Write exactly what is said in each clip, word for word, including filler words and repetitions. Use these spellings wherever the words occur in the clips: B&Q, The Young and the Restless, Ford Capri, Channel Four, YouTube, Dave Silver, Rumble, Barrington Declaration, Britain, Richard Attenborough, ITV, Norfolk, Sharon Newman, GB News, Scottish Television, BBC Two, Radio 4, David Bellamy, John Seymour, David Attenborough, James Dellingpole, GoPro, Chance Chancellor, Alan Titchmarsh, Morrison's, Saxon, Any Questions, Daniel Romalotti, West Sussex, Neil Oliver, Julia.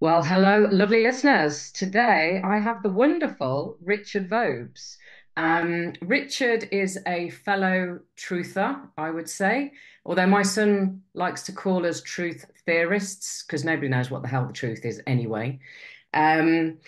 Well, hello, lovely listeners. Today I have the wonderful Richard Vobes. Um, Richard is a fellow truther, I would say, although my son likes to call us truth theorists because nobody knows what the hell the truth is anyway. Um,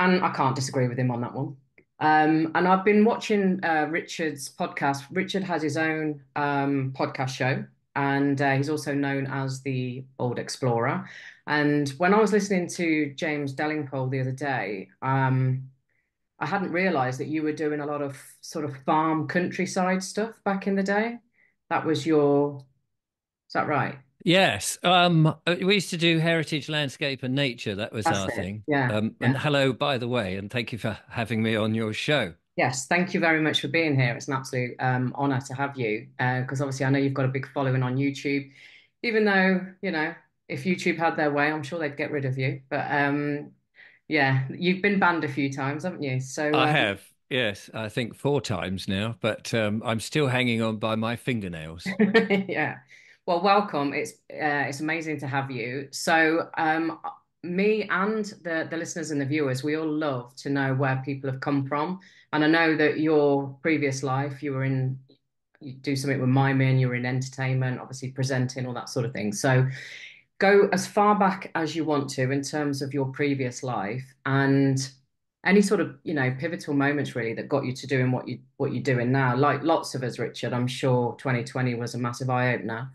and I can't disagree with him on that one. Um, and I've been watching uh, Richard's podcast. Richard has his own um, podcast show, and uh, he's also known as the Bald Explorer. And when I was listening to James Dellingpole the other day, um, I hadn't realised that you were doing a lot of sort of farm countryside stuff back in the day. That was your, is that right? Yes. Um, we used to do heritage, landscape and nature. That was That's our it. thing. Yeah. Um, yeah. And hello, by the way, and thank you for having me on your show. Yes, thank you very much for being here. It's an absolute um, honour to have you, because uh, obviously I know you've got a big following on YouTube, even though, you know, if YouTube had their way, I'm sure they'd get rid of you. But um, yeah, you've been banned a few times, haven't you? So uh, I have. Yes, I think four times now, but um, I'm still hanging on by my fingernails. Yeah. Well, welcome. It's uh, it's amazing to have you. So um, me and the, the listeners and the viewers, we all love to know where people have come from. And I know that your previous life, you were in, you do something with miming, you were in entertainment, obviously presenting, all that sort of thing. So go as far back as you want to in terms of your previous life and any sort of, you know, pivotal moments really that got you to doing what you what you're doing now. Like lots of us, Richard, I'm sure twenty twenty was a massive eye opener.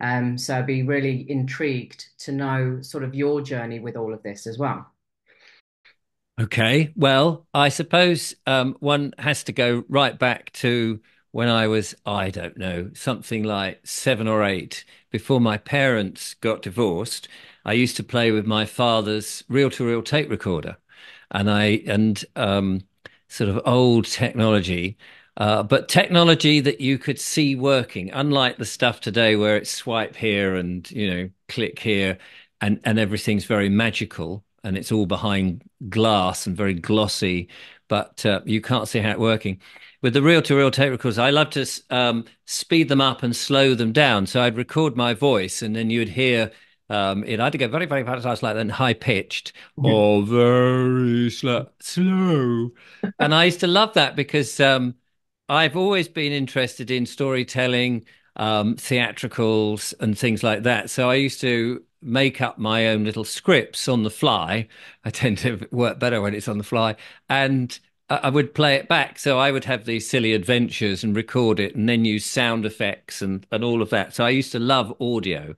Um, so I'd be really intrigued to know sort of your journey with all of this as well. Okay, well, I suppose um, one has to go right back to when I was, I don't know, something like seven or eight, before my parents got divorced. I used to play with my father's reel-to-reel tape recorder, and I and um, sort of old technology, uh, but technology that you could see working, unlike the stuff today where it's swipe here and, you know, click here, and and everything's very magical and it's all behind glass and very glossy, but uh, you can't see how it's working. With the reel-to-reel tape recorders, I love to um, speed them up and slow them down. So I'd record my voice, and then you'd hear um, it either go very, very fast like that and high-pitched, mm-hmm. or very slow. slow. And I used to love that because um, I've always been interested in storytelling, um, theatricals and things like that. So I used to make up my own little scripts on the fly. I tend to work better when it's on the fly. And I would play it back. So I would have these silly adventures and record it and then use sound effects and, and all of that. So I used to love audio.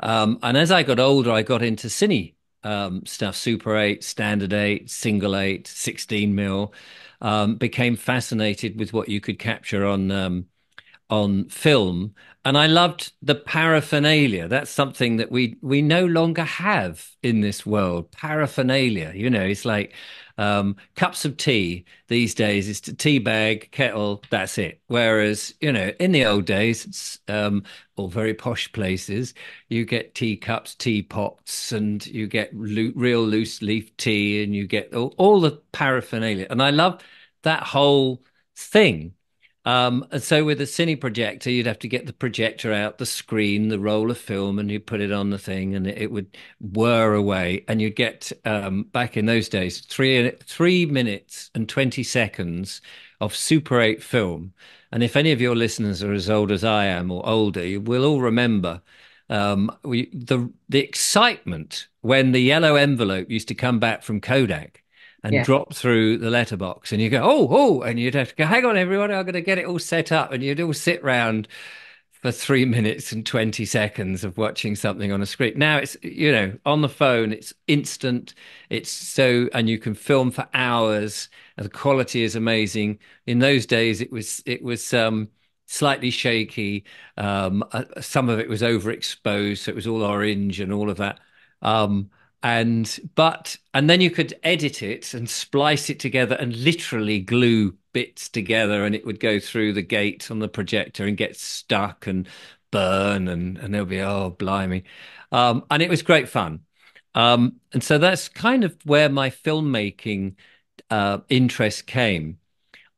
Um, and as I got older, I got into cine um, stuff, Super eight, Standard eight, Single eight, sixteen mil, um, became fascinated with what you could capture on um, on film. And I loved the paraphernalia. That's something that we, we no longer have in this world. Paraphernalia, you know, it's like, Um, cups of tea these days is to tea bag, kettle, that's it. Whereas, you know, in the old days, um, or very posh places, you get teacups, teapots, and you get lo- real loose leaf tea, and you get all, all the paraphernalia. And I love that whole thing. Um, and so with a cine projector, you'd have to get the projector out, the screen, the roll of film, and you put it on the thing, and it would whir away. And you'd get, um, back in those days, three three minutes and twenty seconds of Super eight film. And if any of your listeners are as old as I am or older, you will all remember um, we, the, the excitement when the yellow envelope used to come back from Kodak and yeah. drop through the letterbox, and you go, oh, oh, and you'd have to go, hang on, everyone, I'm going to get it all set up. And you'd all sit round for three minutes and twenty seconds of watching something on a screen. Now it's, you know, on the phone, it's instant. It's so, and you can film for hours, and the quality is amazing. In those days, it was, it was, um, slightly shaky. Um, uh, some of it was overexposed. So it was all orange and all of that. Um, And but and then you could edit it and splice it together and literally glue bits together, and it would go through the gate on the projector and get stuck and burn, and and they'll be, oh, blimey. Um, and it was great fun. Um, and so that's kind of where my filmmaking uh, interest came.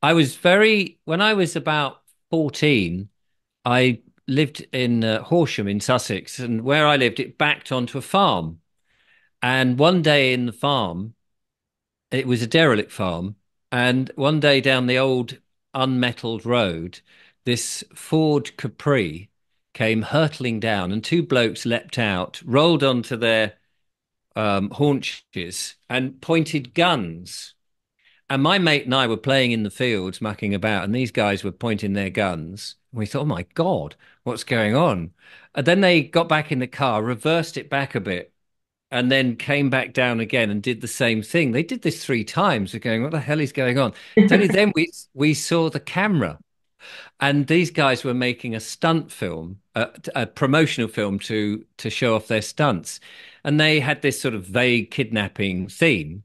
I was very when I was about fourteen, I lived in uh, Horsham in Sussex, and where I lived, it backed onto a farm. And one day in the farm, it was a derelict farm, and one day down the old unmetalled road, this Ford Capri came hurtling down, and two blokes leapt out, rolled onto their um, haunches and pointed guns. And my mate and I were playing in the fields, mucking about, and these guys were pointing their guns. We thought, oh, my God, what's going on? And then they got back in the car, reversed it back a bit, and then came back down again and did the same thing. They did this three times. We're going, what the hell is going on? It's only then we we saw the camera. And these guys were making a stunt film, a, a promotional film to to show off their stunts. And they had this sort of vague kidnapping theme.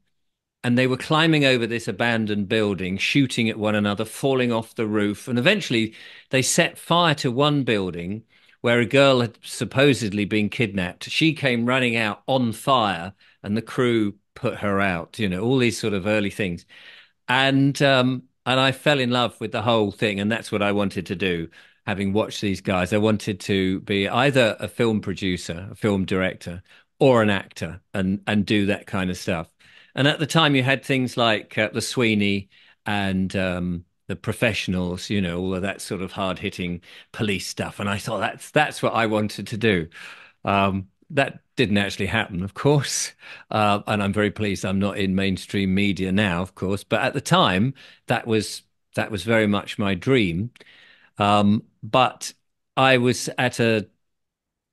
And they were climbing over this abandoned building, shooting at one another, falling off the roof. And eventually they set fire to one building where a girl had supposedly been kidnapped. She came running out on fire and the crew put her out, you know, all these sort of early things. And um, and I fell in love with the whole thing. And that's what I wanted to do. Having watched these guys, I wanted to be either a film producer, a film director, or an actor and, and do that kind of stuff. And at the time, you had things like uh, The Sweeney and um, The Professionals, you know, all of that sort of hard-hitting police stuff. And I thought that's that's what I wanted to do. Um, that didn't actually happen, of course. Uh, and I'm very pleased I'm not in mainstream media now, of course. But at the time, that was that was very much my dream. Um, but I was at a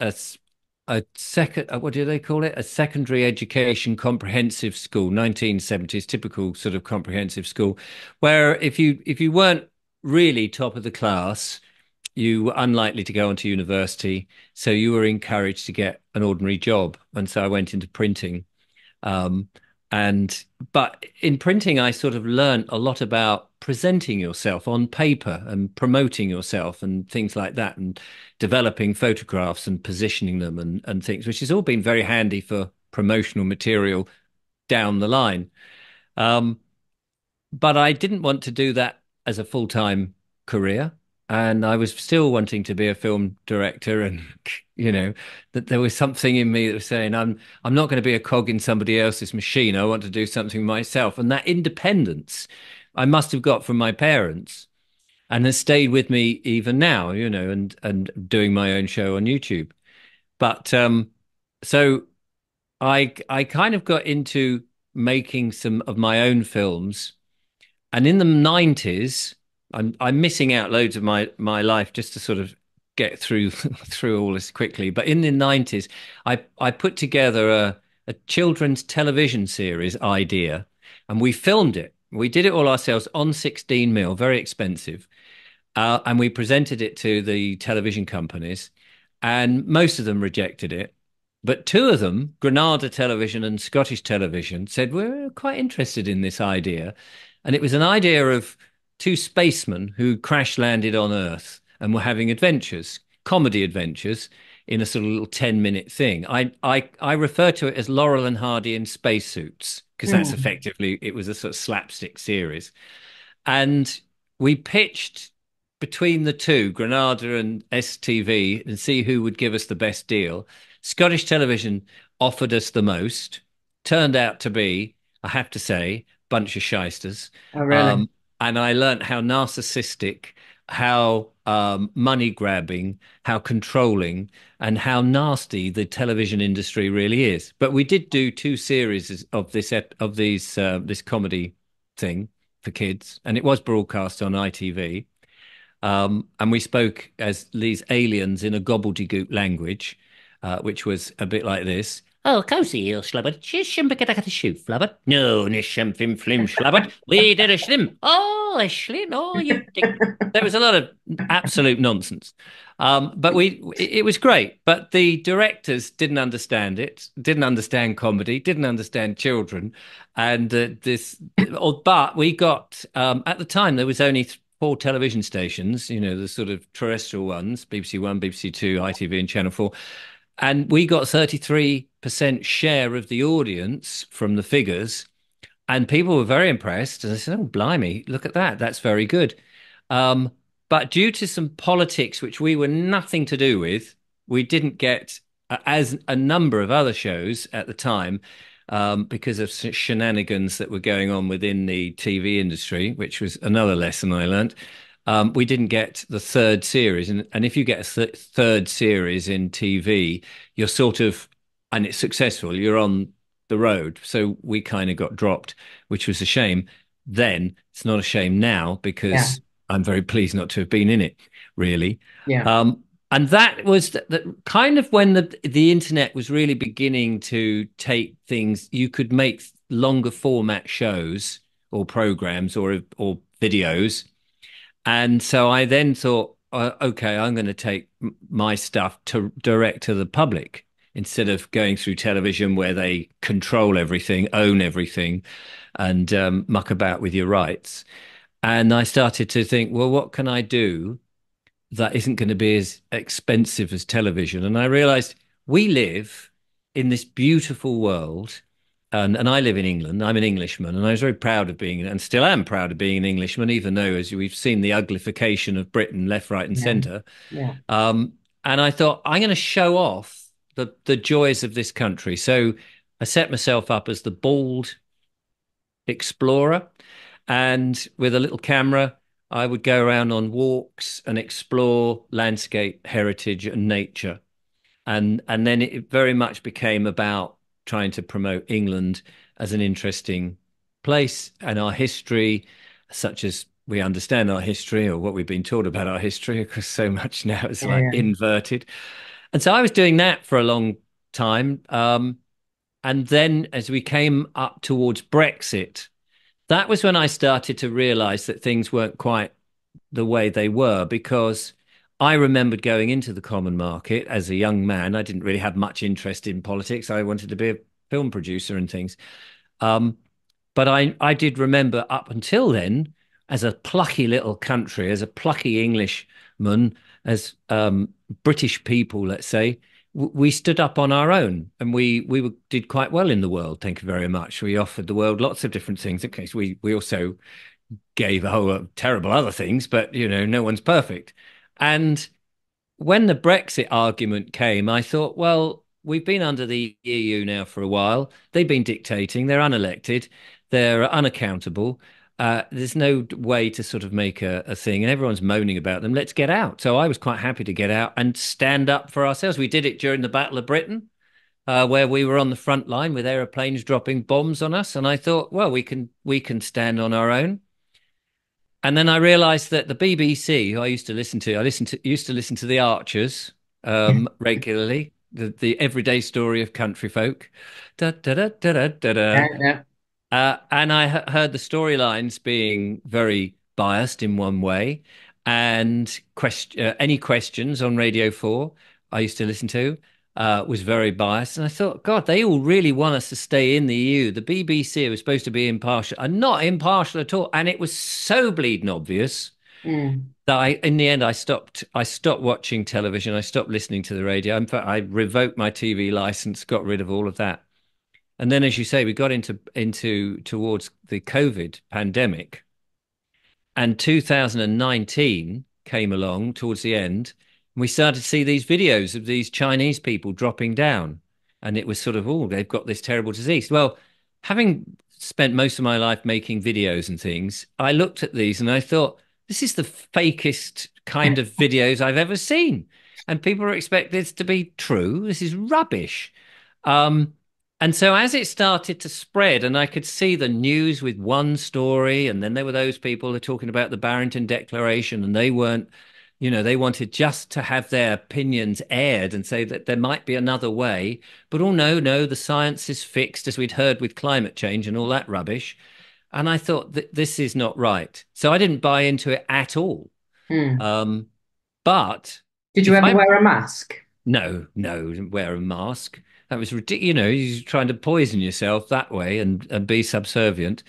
a. a second, what do they call it? A secondary education comprehensive school, nineteen seventies, typical sort of comprehensive school, where if you if you weren't really top of the class, you were unlikely to go on to university. So you were encouraged to get an ordinary job. And so I went into printing. Um, and but in printing, I sort of learned a lot about presenting yourself on paper and promoting yourself and things like that, and developing photographs and positioning them and, and things, which has all been very handy for promotional material down the line. Um, but I didn't want to do that as a full-time career. And I was still wanting to be a film director. And, you know, that there was something in me that was saying, I'm, I'm not going to be a cog in somebody else's machine. I want to do something myself. And that independence I must have got from my parents and has stayed with me even now, you know, and, and doing my own show on YouTube. But um, so I, I kind of got into making some of my own films. And in the nineties, I'm, I'm missing out loads of my, my life just to sort of get through, through all this quickly. But in the nineties, I, I put together a, a children's television series idea and we filmed it. We did it all ourselves on sixteen mil, very expensive. Uh, and we presented it to the television companies and most of them rejected it. But two of them, Granada Television and Scottish Television, said, we're quite interested in this idea. And it was an idea of two spacemen who crash landed on Earth and were having adventures, comedy adventures, in a sort of little ten minute thing. I, I, I refer to it as Laurel and Hardy in spacesuits, because that's mm. effectively, it was a sort of slapstick series. And we pitched between the two, Granada and S T V, and see who would give us the best deal. Scottish Television offered us the most, turned out to be, I have to say, bunch of shysters. Oh, really? Um, and I learned how narcissistic, how um, money grabbing, how controlling, and how nasty the television industry really is. But we did do two series of this of these uh, this comedy thing for kids, and it was broadcast on I T V. Um, and we spoke as these aliens in a gobbledygook language, uh, which was a bit like this. Oh, cozy, you slubbard. Shishim, begadagat a shoe, flubbard. No, nishim, flim, flim, slubbard. We did a shlim. Oh, a shlim. Oh, you dick. There was a lot of absolute nonsense. Um, but we, it was great. But the directors didn't understand it, didn't understand comedy, didn't understand children. And uh, this, but we got, um, at the time, there was only four television stations, you know, the sort of terrestrial ones, B B C One, B B C Two, I T V, and Channel Four. And we got thirty-three percent share of the audience from the figures. And people were very impressed. And I said, oh, blimey, look at that. That's very good. Um, but due to some politics, which we were nothing to do with, we didn't get as a number of other shows at the time, um, because of shenanigans that were going on within the T V industry, which was another lesson I learned. Um, we didn't get the third series. And, and if you get a th third series in T V, you're sort of, and it's successful, you're on the road. So we kind of got dropped, which was a shame then. It's not a shame now, because yeah. I'm very pleased not to have been in it, really. Yeah. Um, and that was the, the, kind of when the, the internet was really beginning to take things. You could make longer format shows or programs or, or videos. And so I then thought, uh, okay, I'm going to take my stuff to direct to the public instead of going through television where they control everything, own everything, and um, muck about with your rights. And I started to think, well, what can I do that isn't going to be as expensive as television? And I realized we live in this beautiful world. And, and I live in England. I'm an Englishman, and I was very proud of being, and still am proud of being an Englishman, even though, as we've seen, the uglification of Britain, left, right, and yeah. centre. Yeah. Um, and I thought, I'm going to show off the, the joys of this country. So I set myself up as the Bald Explorer. And with a little camera, I would go around on walks and explore landscape, heritage, and nature. And, and then it very much became about trying to promote England as an interesting place and our history, such as we understand our history or what we've been taught about our history, because so much now is like yeah. inverted. And so I was doing that for a long time. Um, and then as we came up towards Brexit, that was when I started to realize that things weren't quite the way they were, because I remembered going into the common market as a young man. I didn't really have much interest in politics. I wanted to be a film producer and things. Um, but I, I did remember up until then, as a plucky little country, as a plucky Englishman, as um, British people, let's say, w we stood up on our own, and we we were, did quite well in the world. Thank you very much. We offered the world lots of different things. In case we we also gave a whole lot of terrible other things, but you know, no one's perfect. And when the Brexit argument came, I thought, well, we've been under the E U now for a while. They've been dictating. They're unelected. They're unaccountable. Uh, there's no way to sort of make a, a thing. And everyone's moaning about them. Let's get out. So I was quite happy to get out and stand up for ourselves. We did it during the Battle of Britain, uh, where we were on the front line with aeroplanes dropping bombs on us. And I thought, well, we can we can stand on our own. And then I realised that the B B C, who I used to listen to, I listened to, used to listen to The Archers um, regularly, the, the everyday story of country folk. Da, da, da, da, da, da, da. Yeah, yeah. Uh, and I heard the storylines being very biased in one way. And quest uh, Any Questions on Radio four, I used to listen to, uh, was very biased. And I thought, God, they all really want us to stay in the E U. The B B C was supposed to be impartial, and not impartial at all. And it was so bleeding obvious mm. that I, in the end, I stopped. I stopped watching television. I stopped listening to the radio. In fact, I revoked my T V license, got rid of all of that. And then, as you say, we got into into towards the COVID pandemic, and two thousand nineteen came along towards the end. We started to see these videos of these Chinese people dropping down, and it was sort of, oh, they've got this terrible disease. Well, having spent most of my life making videos and things, I looked at these and I thought, this is the fakest kind of videos I've ever seen. And people are expecting this to be true. This is rubbish. Um, and so as it started to spread, and I could see the news with one story, and then there were those people who were talking about the Barrington Declaration, and they weren't, you know, they wanted just to have their opinions aired and say that there might be another way. But, oh, no, no, the science is fixed, as we'd heard with climate change and all that rubbish. And I thought that this is not right. So I didn't buy into it at all. Hmm. Um, but... Did you ever I... wear a mask? No, no, didn't wear a mask. That was ridiculous. You know, you're trying to poison yourself that way and, and be subservient.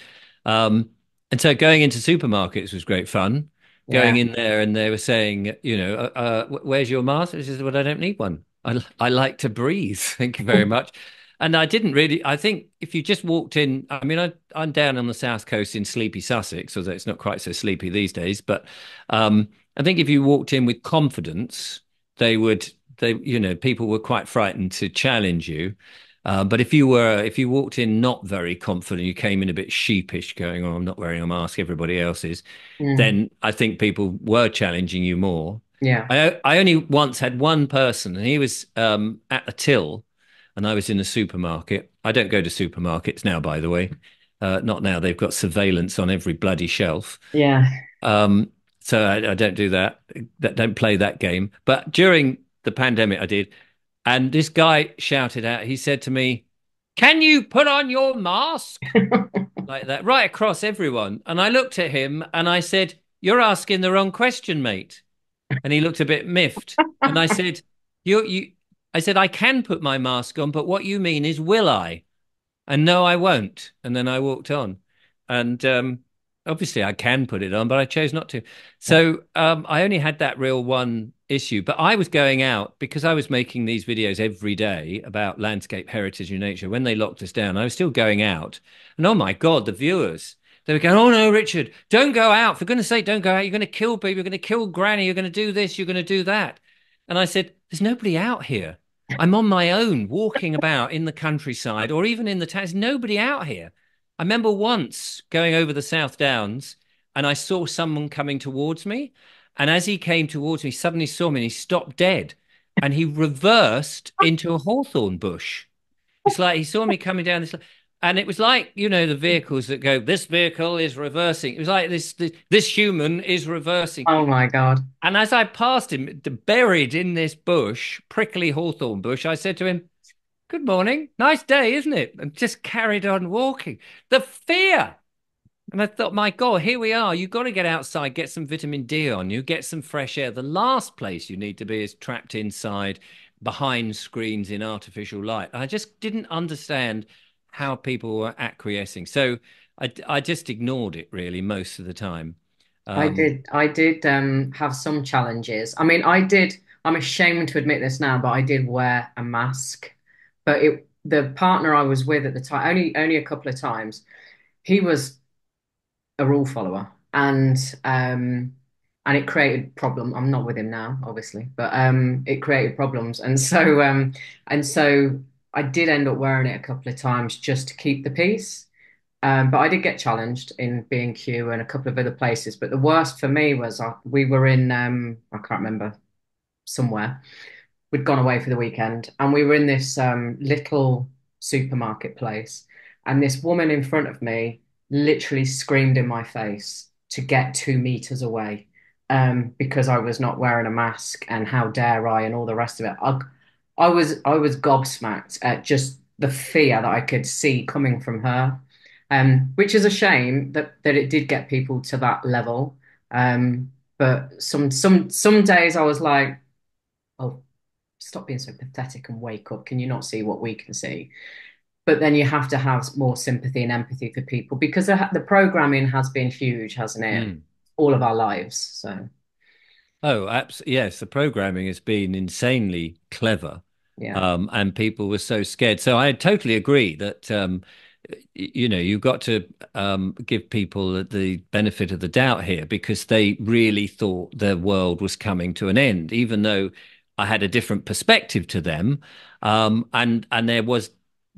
Um, and so going into supermarkets was great fun. Going yeah. in there, and they were saying, you know, uh, uh, where's your mask? I said, well, I don't need one. I, I like to breathe. Thank you very much. And I didn't really, I think if you just walked in, I mean, I, I'm down on the South Coast in sleepy Sussex, although it's not quite so sleepy these days. But um, I think if you walked in with confidence, they would they, you know, people were quite frightened to challenge you. Uh, but if you were, if you walked in not very confident, you came in a bit sheepish, going, "Oh, I'm not wearing a mask. Everybody else is." Mm-hmm. Then I think people were challenging you more. Yeah. I I only once had one person, and he was um, at a till, and I was in a supermarket. I don't go to supermarkets now, by the way. Uh, not now. They've got surveillance on every bloody shelf. Yeah. Um. So I, I don't do that. That don't play that game. But during the pandemic, I did. And this guy shouted out, he said to me, "Can you put on your mask?" Like that, right across everyone. And I looked at him and I said, "You're asking the wrong question, mate." And he looked a bit miffed. And I said, you, you, I said, "I can put my mask on, but what you mean is, will I? And no, I won't." And then I walked on. And um, obviously I can put it on, but I chose not to. So um, I only had that real one issue, but I was going out because I was making these videos every day about landscape, heritage and nature. When they locked us down, I was still going out, and oh my God, the viewers, they were going, "Oh no, Richard, don't go out. For goodness sake, don't go out. You're going to kill people. You're going to kill granny. You're going to do this. You're going to do that." And I said, "There's nobody out here. I'm on my own walking about in the countryside or even in the town. There's nobody out here." I remember once going over the South Downs and I saw someone coming towards me. And as he came towards me, suddenly saw me and he stopped dead and he reversed into a hawthorn bush. It's like he saw me coming down this. And it was like, you know, the vehicles that go, "This vehicle is reversing." It was like this, this, this human is reversing. Oh, my God. And as I passed him, buried in this bush, prickly hawthorn bush, I said to him, "Good morning. Nice day, isn't it?" And just carried on walking. The fear. And I thought, my God, here we are. You've got to get outside, get some vitamin D on you, get some fresh air. The last place you need to be is trapped inside, behind screens in artificial light. I just didn't understand how people were acquiescing. So I, I just ignored it, really, most of the time. Um, I did. I did um, have some challenges. I mean, I did. I'm ashamed to admit this now, but I did wear a mask. But it, the partner I was with at the time, only only a couple of times, he was a rule follower, and um, and it created problem. I'm not with him now, obviously, but um, it created problems, and so um, and so I did end up wearing it a couple of times just to keep the peace. Um, but I did get challenged in B and Q and a couple of other places. But the worst for me was I, we were in um, I can't remember somewhere. We'd gone away for the weekend, and we were in this um, little supermarket place, and this woman in front of me literally screamed in my face to get two meters away um, because I was not wearing a mask and how dare I and all the rest of it. I, I was I was gobsmacked at just the fear that I could see coming from her, um, which is a shame that that it did get people to that level. Um, but some some some days I was like, "Oh, stop being so pathetic and wake up. Can you not see what we can see?" But then you have to have more sympathy and empathy for people because the, the programming has been huge, hasn't it? Mm. All of our lives. So, oh, abs- yes, the programming has been insanely clever, yeah. Um, and people were so scared. So I totally agree that um, you know you've got to um, give people the benefit of the doubt here because they really thought their world was coming to an end, even though I had a different perspective to them, um, and and there was.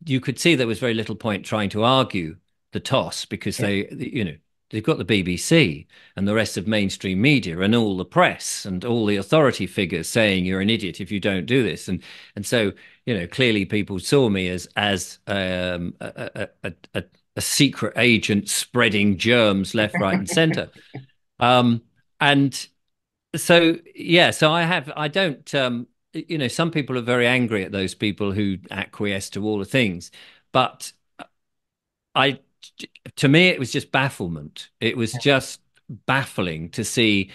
You could see there was very little point trying to argue the toss because they, you know, they've got the B B C and the rest of mainstream media and all the press and all the authority figures saying you're an idiot if you don't do this. And and so, you know, clearly people saw me as as um, a, a, a, a secret agent spreading germs left, right and centre. Um, and so, yeah, so I have I don't. Um, You know, some people are very angry at those people who acquiesce to all the things. But I, to me, it was just bafflement. It was just baffling to see.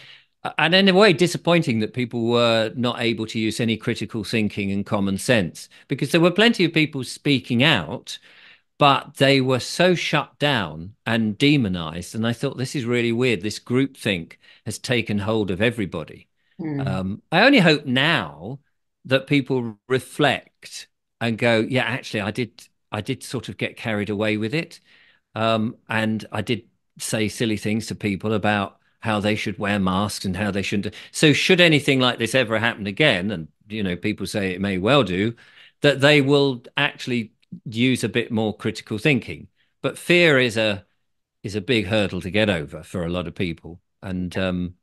And in a way, disappointing that people were not able to use any critical thinking and common sense. Because there were plenty of people speaking out, but they were so shut down and demonized. And I thought, this is really weird. This groupthink has taken hold of everybody. Mm. Um, I only hope now that people reflect and go, yeah, actually, I did I did sort of get carried away with it. Um, and I did say silly things to people about how they should wear masks and how they shouldn't. So should anything like this ever happen again, and, you know, people say it may well do, that they will actually use a bit more critical thinking. But fear is a is a big hurdle to get over for a lot of people. And um,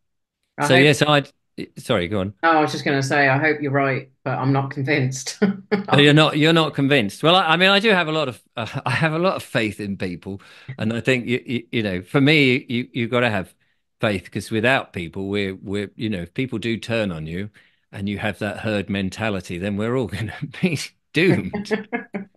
so, hope, yes, I'd... Sorry, go on. Oh, I was just going to say, I hope you're right, but I'm not convinced. oh, you're not You're not convinced. Well, I, I mean, I do have a lot of... Uh, I have a lot of faith in people. And I think, you, you, you know, for me, you, you've got to have faith, because without people, we're, we're, you know, if people do turn on you and you have that herd mentality, then we're all going to be doomed.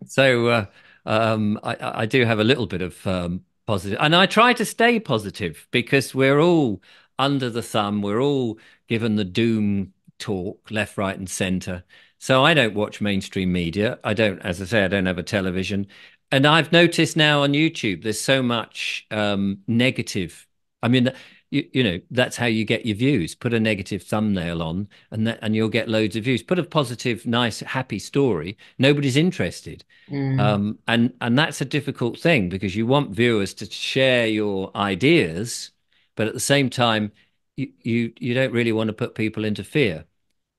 so uh, um, I, I do have a little bit of um, positive, and I try to stay positive, because we're all under the thumb. We're all given the doom talk left, right and centre. So I don't watch mainstream media. I don't, as I say, I don't have a television. And I've noticed now on YouTube, there's so much um, negative. I mean, You, you know, that's how you get your views. Put a negative thumbnail on and that, and you'll get loads of views. Put a positive, nice, happy story. Nobody's interested. Mm. Um, and, and that's a difficult thing, because you want viewers to share your ideas, but at the same time, you, you, you don't really want to put people into fear,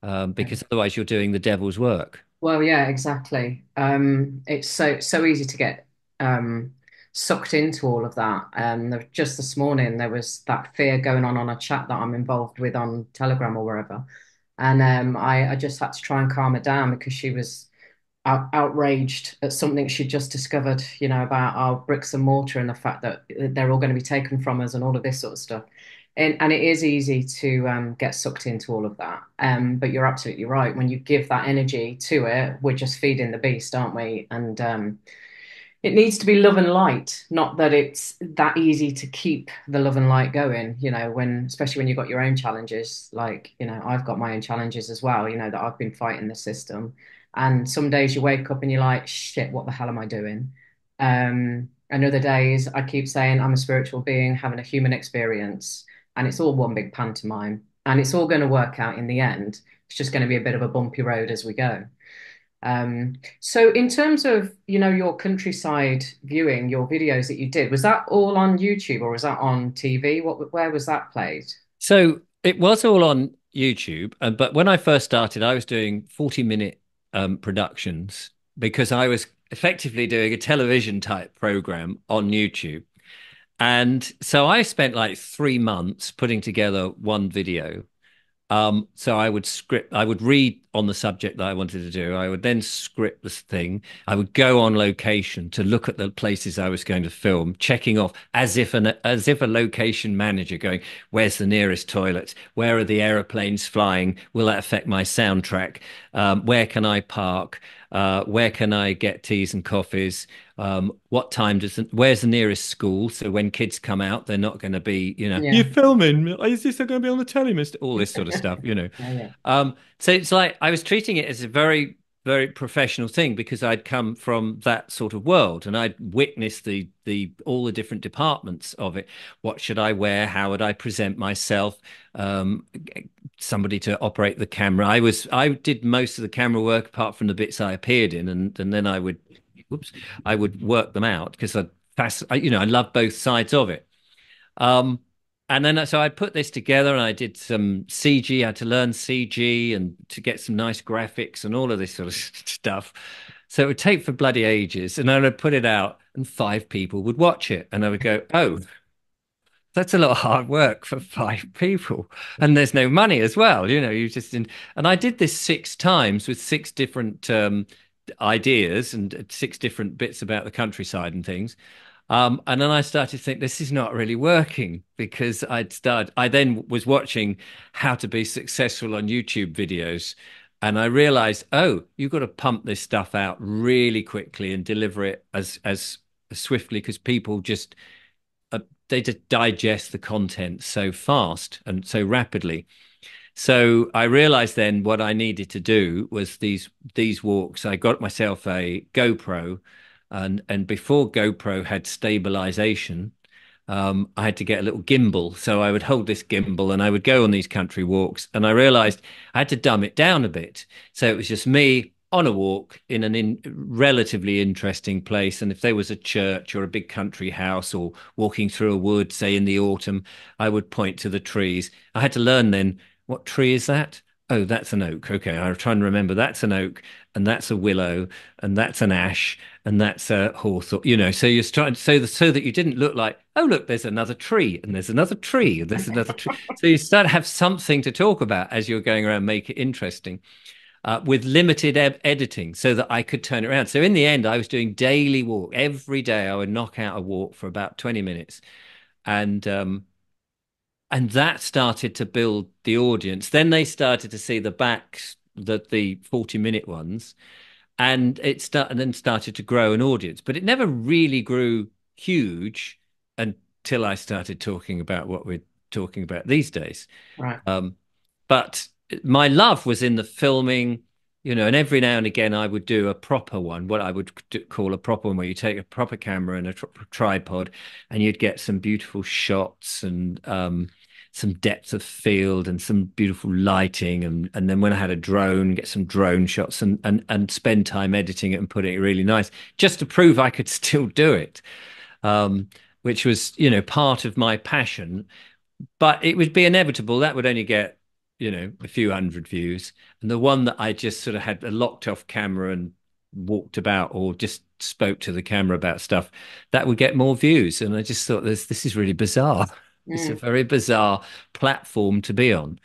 um, because mm. otherwise you're doing the devil's work. Well, yeah, exactly. Um, it's so, so easy to get... Um... sucked into all of that. And um, just this morning there was that fear going on on a chat that I'm involved with on Telegram or wherever, and um I, I just had to try and calm her down, because she was out outraged at something she'd just discovered, you know, about our bricks and mortar and the fact that they're all going to be taken from us and all of this sort of stuff. And, and it is easy to um get sucked into all of that, um but you're absolutely right, when you give that energy to it, we're just feeding the beast, aren't we? And um it needs to be love and light, not that it's that easy to keep the love and light going, you know, when, especially when you've got your own challenges, like, you know, I've got my own challenges as well, you know, that I've been fighting the system. And some days you wake up and you're like, shit, what the hell am I doing? Um, and other days I keep saying I'm a spiritual being having a human experience, and it's all one big pantomime, and it's all going to work out in the end. It's just going to be a bit of a bumpy road as we go. Um, so in terms of, you know, your countryside viewing, your videos that you did, was that all on YouTube or was that on T V? What, where was that played? So it was all on YouTube. Uh, but when I first started, I was doing forty minute um, productions, because I was effectively doing a television type program on YouTube. And so I spent like three months putting together one video. Um, so I would script, I would read on the subject that I wanted to do. I would then script this thing. I would go on location to look at the places I was going to film, checking off as if an, as if a location manager, going, where's the nearest toilet? Where are the aeroplanes flying? Will that affect my soundtrack? Um, where can I park? Uh, where can I get teas and coffees? Um, what time does, the, where's the nearest school? So when kids come out, they're not going to be, you know, yeah. you're filming, is this going to be on the telly, mister? All this sort of stuff, you know. Yeah, yeah. Um, so it's like, I was treating it as a very, very professional thing, because I'd come from that sort of world and I'd witnessed the, the, all the different departments of it. What should I wear? How would I present myself? Um, somebody to operate the camera. I was, I did most of the camera work apart from the bits I appeared in, and, and then I would, Oops, I would work them out, because I, you know, I love both sides of it. Um, and then so I put this together, and I did some C G. I had to learn C G and to get some nice graphics and all of this sort of stuff. So it would take for bloody ages, and I would put it out, and five people would watch it, and I would go, "Oh, that's a lot of hard work for five people, and there's no money as well." You know, you just in, and I did this six times with six different. Um, ideas and six different bits about the countryside and things, um and then I started to think, this is not really working, because I'd start I then was watching how to be successful on YouTube videos, and I realized, oh, you've got to pump this stuff out really quickly and deliver it as as, as swiftly, because people just uh, they just digest the content so fast and so rapidly. So I realized then what I needed to do was these these walks. I got myself a GoPro, and and before GoPro had stabilization, um, I had to get a little gimbal. So I would hold this gimbal and I would go on these country walks, and I realized I had to dumb it down a bit. So it was just me on a walk in an in relatively interesting place. And if there was a church or a big country house or walking through a wood, say in the autumn, I would point to the trees. I had to learn then, what tree is that? Oh, that's an oak. Okay, I'm trying to remember. That's an oak, and that's a willow, and that's an ash, and that's a hawthorn. You know, so you're trying so the, so that you didn't look like, oh, look, there's another tree, and there's another tree, and there's another tree. So you start to have something to talk about as you're going around, make it interesting, uh, with limited eb- editing, so that I could turn it around. So in the end, I was doing daily walk every day. I would knock out a walk for about twenty minutes, and um, and that started to build the audience. Then they started to see the backs, the, the forty-minute ones, and it start, and then started to grow an audience. But it never really grew huge until I started talking about what we're talking about these days. Right. Um, but my love was in the filming, you know, and every now and again I would do a proper one, what I would call a proper one, where you take a proper camera and a tr- tripod and you'd get some beautiful shots and... Um, some depth of field and some beautiful lighting. And, and then when I had a drone, get some drone shots and, and, and spend time editing it and putting it really nice, just to prove I could still do it, um, which was, you know, part of my passion. But it would be inevitable. That would only get, you know, a few hundred views. And the one that I just sort of had a locked off camera and walked about or just spoke to the camera about stuff, that would get more views. And I just thought, this, this is really bizarre. It's a very bizarre platform to be on.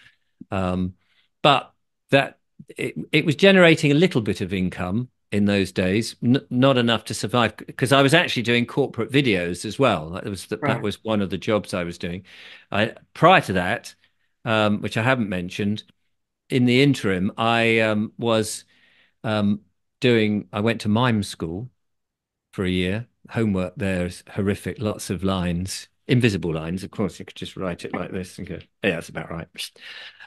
Um, but that it, it was generating a little bit of income in those days, n- not enough to survive, because I was actually doing corporate videos as well. That was, the, right. that was one of the jobs I was doing. I, prior to that, um, which I haven't mentioned, in the interim, I um, was um, doing, I went to mime school for a year. Homework there is horrific, lots of lines. Invisible lines, of course. You could just write it like this and go, yeah, that's about right.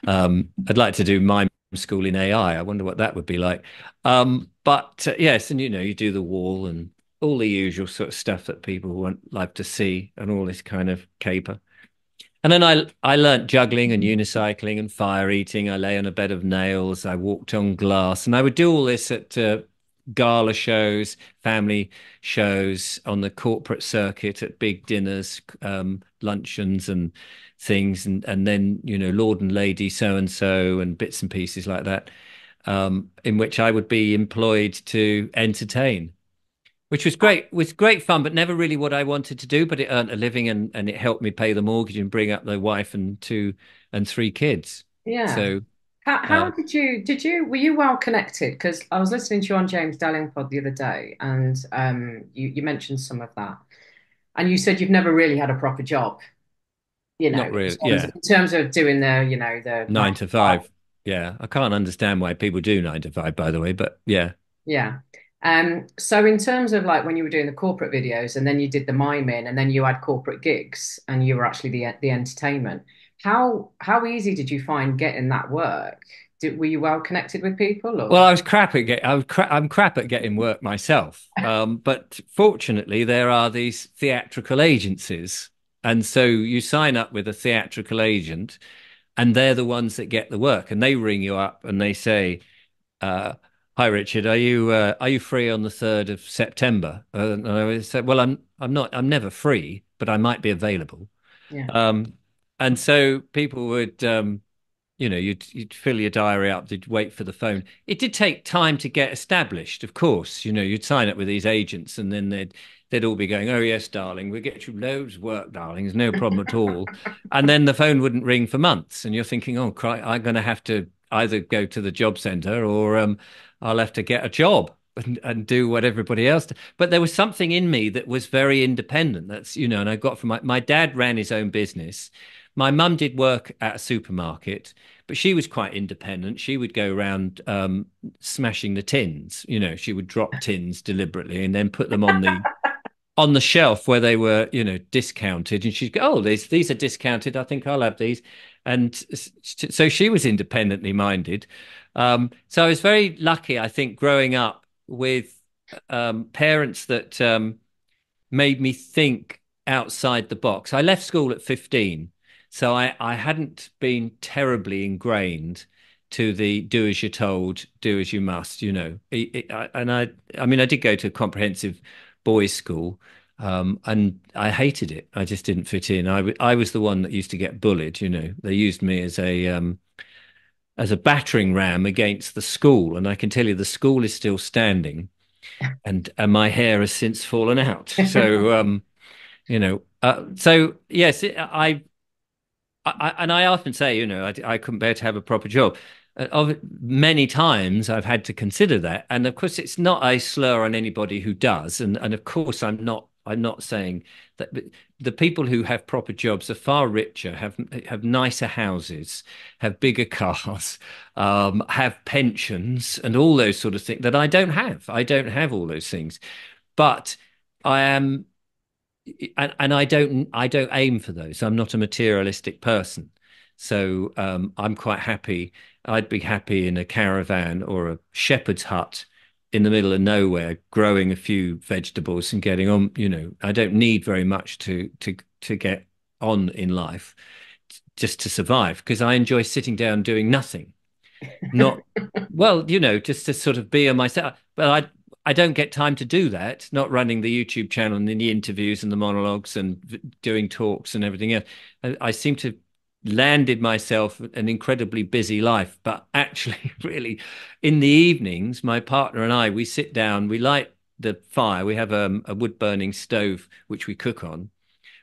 Um, I'd like to do mime school in A I. I wonder what that would be like. Um, but uh, yes, and you know, you do the wall and all the usual sort of stuff that people want like to see and all this kind of caper. And then I I learnt juggling and unicycling and fire eating. I lay on a bed of nails. I walked on glass, and I would do all this at uh, gala shows, family shows, on the corporate circuit, at big dinners, um, luncheons and things, and and then, you know, Lord and Lady so-and-so and bits and pieces like that, um, in which I would be employed to entertain, which was great. It was great fun, but never really what I wanted to do, but it earned a living and, and it helped me pay the mortgage and bring up the wife and two and three kids. Yeah. So... How, how did you, did you, were you well connected? Because I was listening to you on James Dellingpole the other day, and um, you, you mentioned some of that. And you said you've never really had a proper job, you know, Not really, in, terms, yeah. in terms of doing the, you know, the... Nine to five, yeah. I can't understand why people do nine to five, by the way, but yeah. Yeah. Um, so in terms of like when you were doing the corporate videos and then you did the miming and then you had corporate gigs and you were actually the the entertainment... How how easy did you find getting that work? Did, were you well connected with people? Or? Well, I was crap at get, I was cra- I'm crap at getting work myself. Um, but fortunately, there are these theatrical agencies, and so you sign up with a theatrical agent, and they're the ones that get the work, and they ring you up and they say, uh, "Hi, Richard, are you uh, are you free on the third of September?" Uh, and I said, "Well, I'm I'm not. I'm never free, but I might be available." Yeah. Um, And so people would, um, you know, you'd, you'd fill your diary up, you'd wait for the phone. It did take time to get established, of course. You know, you'd sign up with these agents and then they'd they'd all be going, "Oh, yes, darling, we'll get you loads of work, darling. There's no problem at all." And then the phone wouldn't ring for months. And you're thinking, oh, cry, I'm going to have to either go to the job centre or um, I'll have to get a job and, and do what everybody else does. But there was something in me that was very independent. That's, you know, and I got from my, my dad ran his own business. My mum did work at a supermarket, but she was quite independent. She would go around um, smashing the tins. You know, she would drop tins deliberately and then put them on the on the shelf where they were, you know, discounted. And she'd go, "Oh, these these are discounted. I think I'll have these." And so she was independently minded. Um, so I was very lucky, I think, growing up with um, parents that um, made me think outside the box. I left school at fifteen. So I, I hadn't been terribly ingrained to the do as you're told, do as you must, you know. It, it, I, and I, I mean, I did go to a comprehensive boys' school, um, and I hated it. I just didn't fit in. I, w I was the one that used to get bullied, you know. They used me as a um, as a battering ram against the school, and I can tell you, the school is still standing, and and my hair has since fallen out. So, um, you know, uh, so yes, it, I, I, and I often say, you know, I, I couldn't bear to have a proper job. Of many times I've had to consider that, and of course it's not a slur on anybody who does, and and of course I'm not I'm not saying that, but the people who have proper jobs are far richer, have have nicer houses, have bigger cars, um, have pensions, and all those sort of things that I don't have. I don't have all those things, but I am, and, and I don't I don't aim for those. I'm not a materialistic person, so um, I'm quite happy. I'd be happy in a caravan or a shepherd's hut in the middle of nowhere, growing a few vegetables and getting on, you know. I don't need very much to to to get on in life, just to survive, because I enjoy sitting down doing nothing. Not, well, you know, just to sort of be on myself. But I, I don't get time to do that, not running the YouTube channel and the interviews and the monologues and doing talks and everything else. I, I seem to landed myself an incredibly busy life, but actually really in the evenings my partner and I, we sit down, we light the fire, we have um, a wood burning stove which we cook on,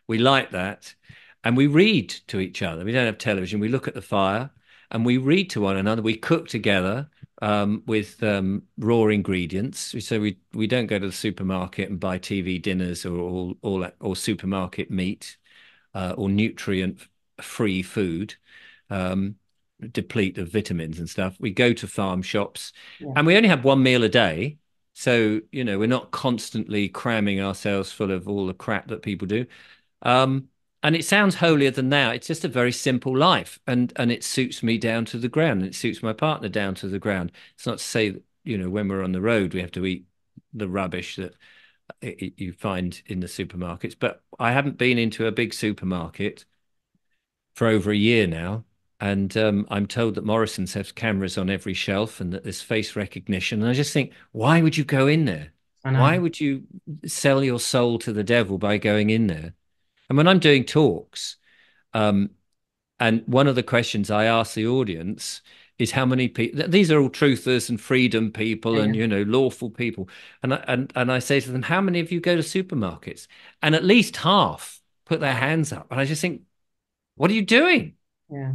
we light that, and we read to each other. We don't have television. We look at the fire and we read to one another. We cook together um with um raw ingredients, so we we don't go to the supermarket and buy T V dinners or all all that, or supermarket meat uh, or nutrient free food, um, deplete of vitamins and stuff. We go to farm shops, yeah. And we only have one meal a day. So, you know, we're not constantly cramming ourselves full of all the crap that people do. Um, and it sounds holier than thou. It's just a very simple life. And, and it suits me down to the ground. It suits my partner down to the ground. It's not to say that, you know, when we're on the road, we have to eat the rubbish that it, it, you find in the supermarkets. But I haven't been into a big supermarket for over a year now, and um, I'm told that Morrison's has cameras on every shelf and that there's face recognition, and I just think, why would you go in there? Why would you sell your soul to the devil by going in there? And when I'm doing talks, um, and one of the questions I ask the audience is how many people, these are all truthers and freedom people, yeah, and, you know, lawful people, and I, and, and I say to them, how many of you go to supermarkets? And at least half put their hands up, and I just think, what are you doing? Yeah.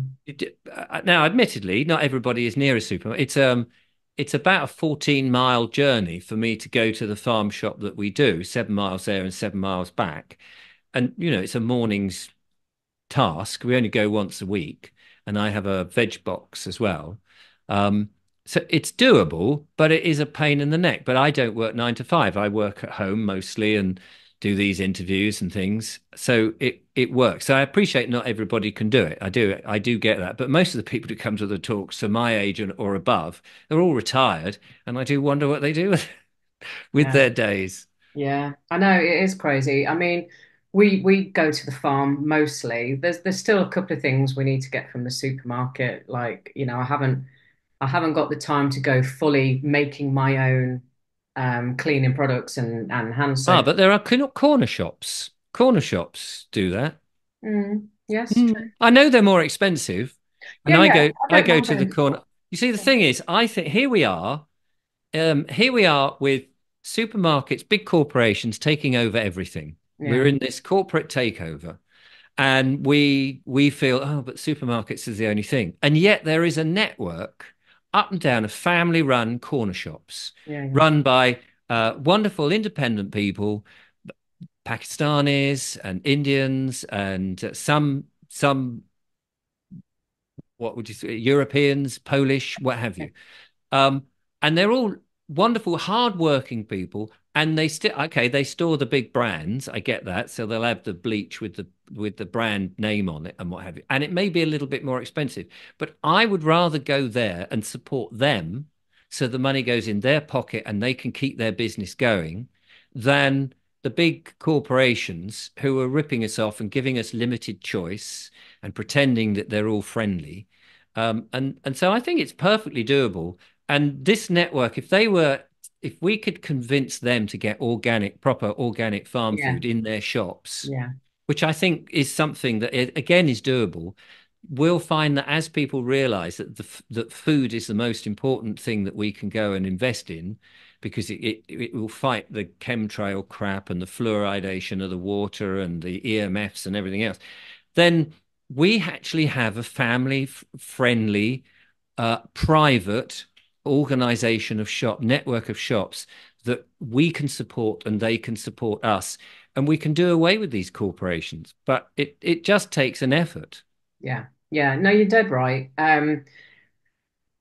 Now, admittedly, not everybody is near a supermarket. It's um, it's about a fourteen mile journey for me to go to the farm shop that we do, seven miles there and seven miles back. And, you know, it's a morning's task. We only go once a week, and I have a veg box as well. Um, so it's doable, but it is a pain in the neck. But I don't work nine to five. I work at home mostly, and do these interviews and things, so it it works. So I appreciate not everybody can do it. I do I do get that, but most of the people who come to the talks are my age and or above. They're all retired, and I do wonder what they do with, with yeah. their days. Yeah, I know, it is crazy. I mean, we we go to the farm mostly. There's there's still a couple of things we need to get from the supermarket. Like, you know, I haven't I haven't got the time to go fully making my own um cleaning products and and hand soap. Ah, but there are corner shops. Corner shops do that. Mm, yes, mm. I know they're more expensive, and yeah, I yeah. go I, I go to them. the corner. You see, the thing is, I think here we are, um, here we are with supermarkets, big corporations taking over everything. Yeah. We're in this corporate takeover, and we we feel, oh, but supermarkets is the only thing, and yet there is a network up and down of family-run corner shops, yeah, yeah. run by uh, wonderful independent people, Pakistanis and Indians and uh, some some what would you say, Europeans, Polish, what have you, um, and they're all wonderful, hard-working people, and they still okay. They store the big brands, I get that, so they'll have the bleach with the with the brand name on it and what have you, and it may be a little bit more expensive, but I would rather go there and support them so the money goes in their pocket and they can keep their business going than the big corporations who are ripping us off and giving us limited choice and pretending that they're all friendly Um, and, and so I think it's perfectly doable. And this network, if they were, if we could convince them to get organic, proper organic farm yeah. food in their shops, yeah. which I think is something that, again, is doable, we'll find that as people realize that the, that food is the most important thing that we can go and invest in, because it, it, it will fight the chemtrail crap and the fluoridation of the water and the E M Fs and everything else, then we actually have a family-friendly, uh, private organization of shop, network of shops that we can support and they can support us. And we can do away with these corporations, but it, it just takes an effort. Yeah, yeah. No, you're dead right. Um,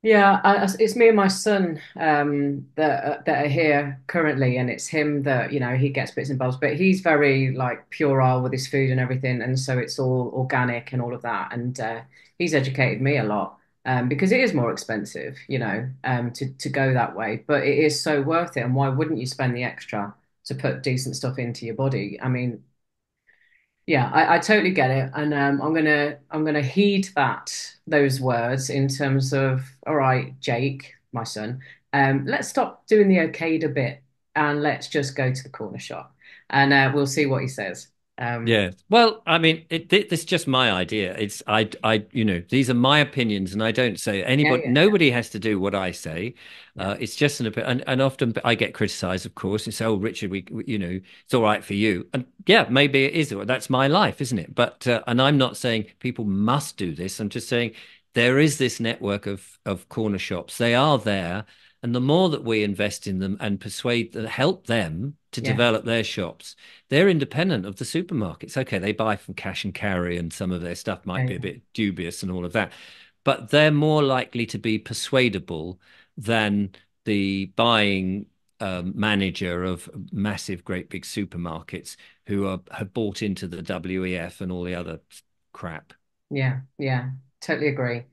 yeah, I, it's me and my son um, that uh, that are here currently, and it's him that, you know, he gets bits and bobs, but he's very like puerile with his food and everything, and so it's all organic and all of that. And uh, he's educated me a lot um, because it is more expensive, you know, um, to to go that way, but it is so worth it. And why wouldn't you spend the extra to put decent stuff into your body? I mean. Yeah, I, I totally get it, and um, I'm gonna I'm gonna heed that those words in terms of, all right, Jake, my son, um, let's stop doing the okayed a bit and let's just go to the corner shop, and uh, we'll see what he says. Um, yeah, well, I mean, it, it, it's just my idea. It's I I you know these are my opinions, and I don't say anybody. Yeah, yeah, nobody yeah. has to do what I say. Uh, it's just an opinion, and, and often I get criticised, of course, and say, "Oh, Richard, we, we, you know, it's all right for you." And yeah, maybe it is. That's my life, isn't it? But uh, and I'm not saying people must do this. I'm just saying there is this network of of corner shops. They are there, and the more that we invest in them and persuade, them, help them to yeah. develop their shops, they're independent of the supermarkets. Okay, they buy from cash and carry, and some of their stuff might yeah. be a bit dubious and all of that, but they're more likely to be persuadable than the buying um, manager of massive, great big supermarkets who are have bought into the W E F and all the other crap. Yeah, yeah, totally agree.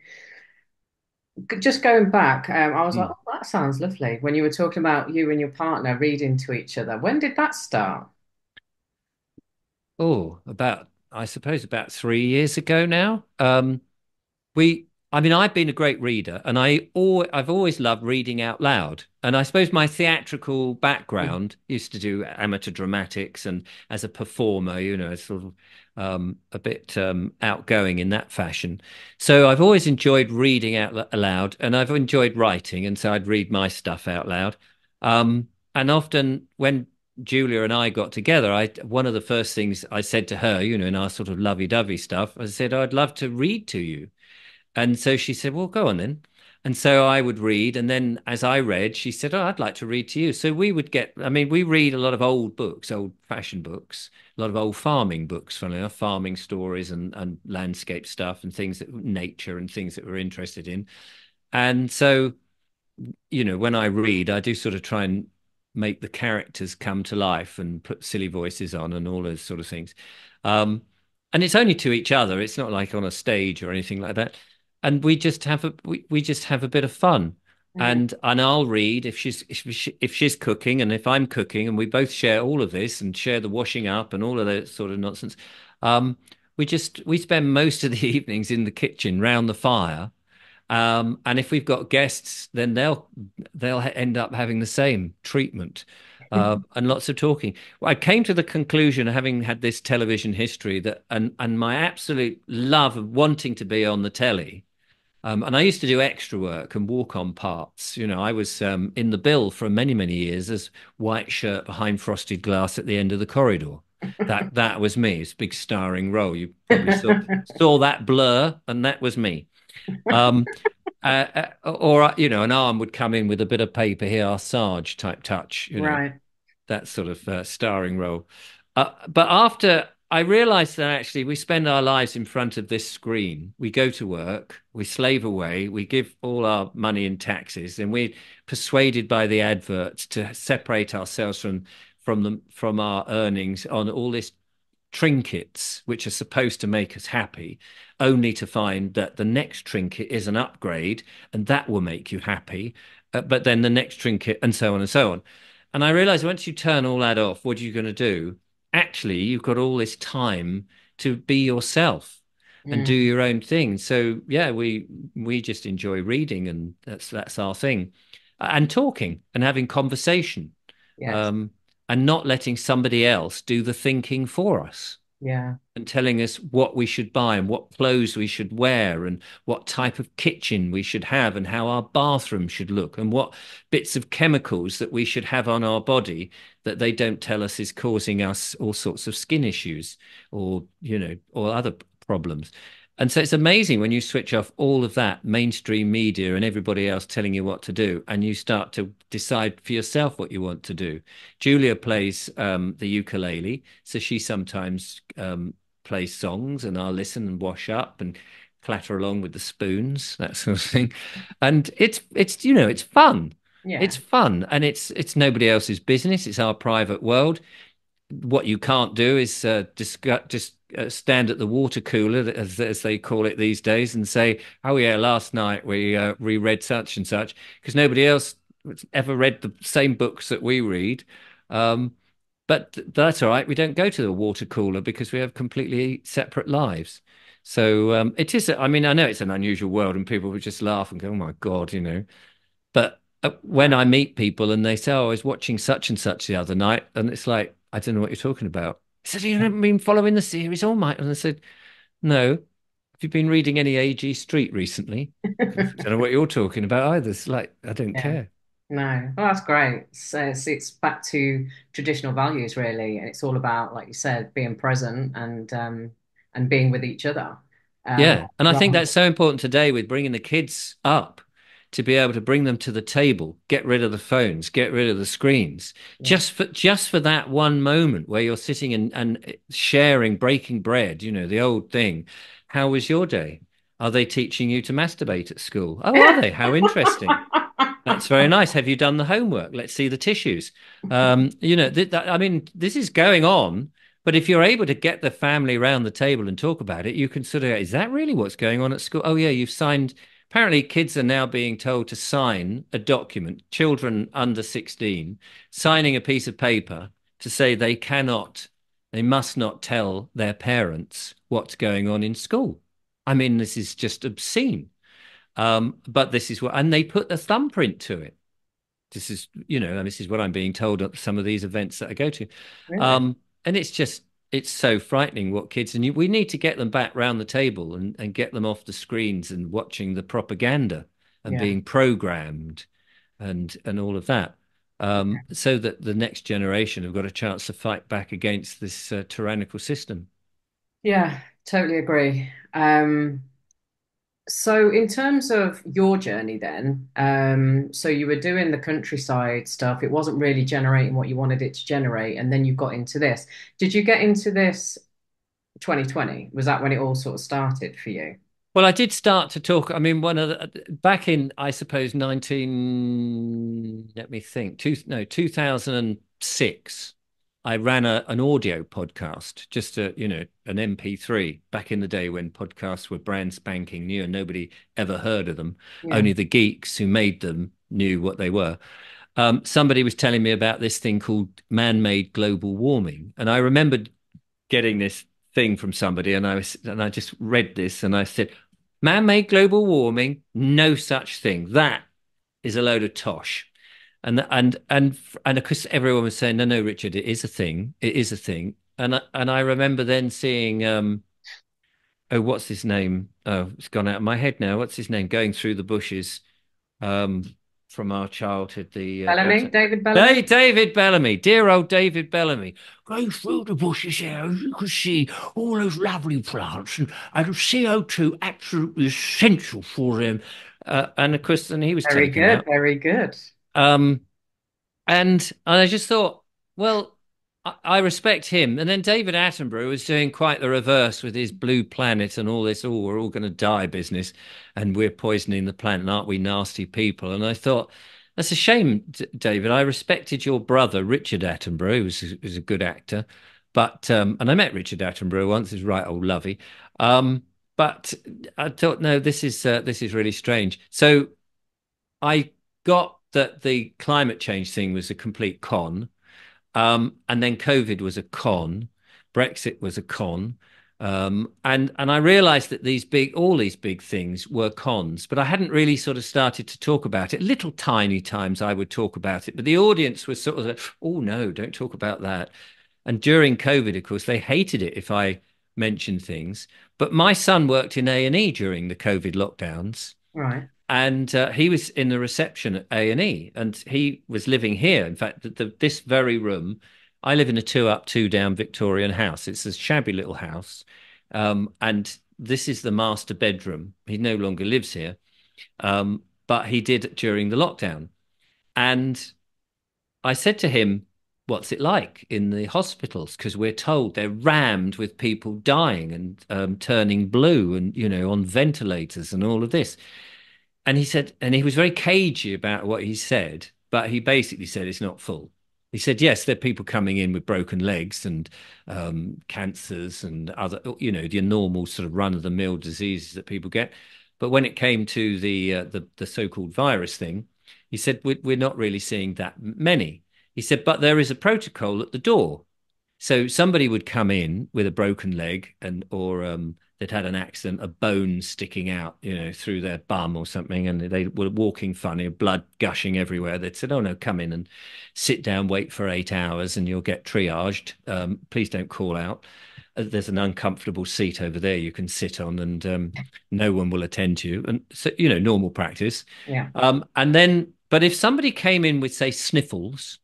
Just going back, um, I was like, oh, that sounds lovely. When you were talking about you and your partner reading to each other, when did that start? Oh, about, I suppose about three years ago now. Um, we, I mean, I've been a great reader, and I al- I've always loved reading out loud. And I suppose my theatrical background mm-hmm. used to do amateur dramatics, and as a performer, you know, sort of um, a bit um, outgoing in that fashion. So I've always enjoyed reading out l- aloud, and I've enjoyed writing. And so I'd read my stuff out loud. Um, and often when Julia and I got together, I one of the first things I said to her, you know, in our sort of lovey-dovey stuff, I said, I'd love to read to you. And so she said, well, go on then. And so I would read. And then as I read, she said, oh, I'd like to read to you. So we would get, I mean, we read a lot of old books, old fashioned books, a lot of old farming books, funnily enough, farming stories and, and landscape stuff and things that nature and things that we're interested in. And so, you know, when I read, I do sort of try and make the characters come to life and put silly voices on and all those sort of things. Um, and it's only to each other. It's not like on a stage or anything like that. And we just have a we, we just have a bit of fun, mm-hmm. and and I'll read if she's if, she, if she's cooking and if I'm cooking, and we both share all of this and share the washing up and all of that sort of nonsense. Um, we just we spend most of the evenings in the kitchen round the fire, um, and if we've got guests, then they'll they'll end up having the same treatment, uh, and lots of talking. Well, I came to the conclusion, having had this television history, that and and my absolute love of wanting to be on the telly. Um, and I used to do extra work and walk on parts. You know, I was um, in The Bill for many, many years as white shirt behind frosted glass at the end of the corridor. That that was me. It's a big starring role. You probably saw, saw that blur, and that was me. Um, uh, or, you know, an arm would come in with a bit of paper here, Sarge type touch. You know, right. That sort of uh, starring role. Uh, but after... I realized that actually we spend our lives in front of this screen. We go to work, we slave away, we give all our money in taxes, and we're persuaded by the adverts to separate ourselves from from the, from our earnings on all these trinkets, which are supposed to make us happy, only to find that the next trinket is an upgrade, and that will make you happy. Uh, but then the next trinket, and so on and so on. And I realized once you turn all that off, what are you going to do? Actually, you've got all this time to be yourself. mm. and do your own thing. So yeah, we we just enjoy reading, and that's that's our thing, and talking and having conversation, yes. um, and not letting somebody else do the thinking for us. Yeah, and telling us what we should buy and what clothes we should wear and what type of kitchen we should have and how our bathroom should look and what bits of chemicals that we should have on our body that they don't tell us is causing us all sorts of skin issues or, you know, or other problems. And so it's amazing when you switch off all of that mainstream media and everybody else telling you what to do, and you start to decide for yourself what you want to do. Julia plays um, the ukulele, so she sometimes um, plays songs, and I'll listen and wash up and clatter along with the spoons, that sort of thing. And it's it's you know it's fun, yeah. It's fun, and it's it's nobody else's business. It's our private world. What you can't do is uh, discuss just. Uh, stand at the water cooler, as, as they call it these days, and say, "Oh yeah, last night we uh, reread such and such," because nobody else ever read the same books that we read. Um, but that's all right. We don't go to the water cooler because we have completely separate lives. So um, it is. I mean, I know it's an unusual world, and people would just laugh and go, "Oh my God," you know. But uh, when I meet people and they say, "Oh, I was watching such and such the other night," and it's like, "I don't know what you're talking about." I said, "You haven't been following the series all night." And I said, "No. Have you been reading any A G Street recently?" I don't know what you're talking about either. It's like, I don't yeah. care. No. Well, that's great. So it's, it's back to traditional values, really. And it's all about, like you said, being present and um, and being with each other. Um, yeah. And I think that's so important today with bringing the kids up, to be able to bring them to the table, get rid of the phones, get rid of the screens, yeah. just for just for that one moment where you're sitting and, and sharing, breaking bread, you know, the old thing. How was your day? Are they teaching you to masturbate at school? Oh, are they? How interesting. That's very nice. Have you done the homework? Let's see the tissues. Um, you know, th- that, I mean, this is going on. But if you're able to get the family around the table and talk about it, you can sort of, is that really what's going on at school? Oh, yeah, you've signed... Apparently, kids are now being told to sign a document, children under sixteen, signing a piece of paper to say they cannot, they must not tell their parents what's going on in school. I mean, this is just obscene. Um, but this is what, and they put the thumbprint to it. This is, you know, and this is what I'm being told at some of these events that I go to. Really? Um, and it's just, it's so frightening what kids, and you, we need to get them back round the table and, and get them off the screens and watching the propaganda and yeah. being programmed and and all of that, um, yeah. so that the next generation have got a chance to fight back against this uh, tyrannical system. Yeah, totally agree. Um, so in terms of your journey then, um, so you were doing the countryside stuff. It wasn't really generating what you wanted it to generate. And then you got into this. Did you get into this twenty twenty? Was that when it all sort of started for you? Well, I did start to talk. I mean, one of the, back in, I suppose, nineteen, let me think, two, no, two thousand six, I ran a, an audio podcast, just a, you know, an M P three back in the day when podcasts were brand spanking new and nobody ever heard of them. Yeah. Only the geeks who made them knew what they were. Um, somebody was telling me about this thing called man-made global warming. And I remembered getting this thing from somebody and I was, and I just read this and I said, man-made global warming, no such thing. That is a load of tosh. And and and and of course everyone was saying, no, no, Richard, it is a thing. It is a thing. And I, and I remember then seeing, um, oh, what's his name? Oh, it's gone out of my head now. What's his name? Going through the bushes um, from our childhood. The uh, Bellamy, David Bellamy. Hey, David Bellamy, dear old David Bellamy. Go through the bushes here. You can see all those lovely plants and, and C O two absolutely essential for them. Uh, and of course, and he was very good, out. very good. Um, and, and I just thought, well, I, I respect him. And then David Attenborough was doing quite the reverse with his Blue Planet and all this, oh, we're all going to die business and we're poisoning the planet. Aren't we nasty people? And I thought, that's a shame, D- David. I respected your brother, Richard Attenborough, who was, was a good actor. But, um, and I met Richard Attenborough once, he's right old lovey. Um, but I thought, no, this is, uh, this is really strange. So I got, that the climate change thing was a complete con. Um, and then COVID was a con. Brexit was a con. Um, and and I realized that these big, all these big things were cons, but I hadn't really sort of started to talk about it. Little tiny times I would talk about it, but the audience was sort of like, oh, no, don't talk about that. And during COVID, of course, they hated it if I mentioned things. But my son worked in A and E during the COVID lockdowns. Right. And uh, he was in the reception at A and E, and he was living here. In fact, the, the, this very room, I live in a two up, two down Victorian house. It's a shabby little house. Um, and this is the master bedroom. He no longer lives here, um, but he did during the lockdown. And I said to him, what's it like in the hospitals? Because we're told they're rammed with people dying and um, turning blue and, you know, on ventilators and all of this. And he said, and he was very cagey about what he said, but he basically said it's not full. He said, yes, there are people coming in with broken legs and um, cancers and other, you know, the normal sort of run-of-the-mill diseases that people get. But when it came to the uh, the, the so-called virus thing, he said, we're, we're not really seeing that many. He said, but there is a protocol at the door. So somebody would come in with a broken leg and or um, they'd had an accident, a bone sticking out, you know, through their bum or something, and they were walking funny, blood gushing everywhere. They'd said, oh, no, come in and sit down, wait for eight hours and you'll get triaged. Um, please don't call out. There's an uncomfortable seat over there you can sit on and um, no one will attend to you. And so, you know, normal practice. Yeah. Um, and then, but if somebody came in with, say, sniffles,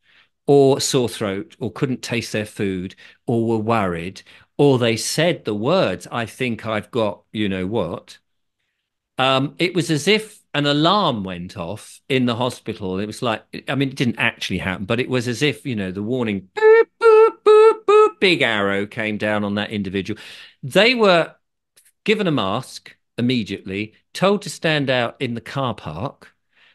or sore throat, or couldn't taste their food, or were worried, or they said the words, I think I've got, you know what, um, it was as if an alarm went off in the hospital. It was like, I mean, it didn't actually happen, but it was as if, you know, the warning, boop, boop, boop, boop, big arrow came down on that individual. They were given a mask immediately, told to stand out in the car park,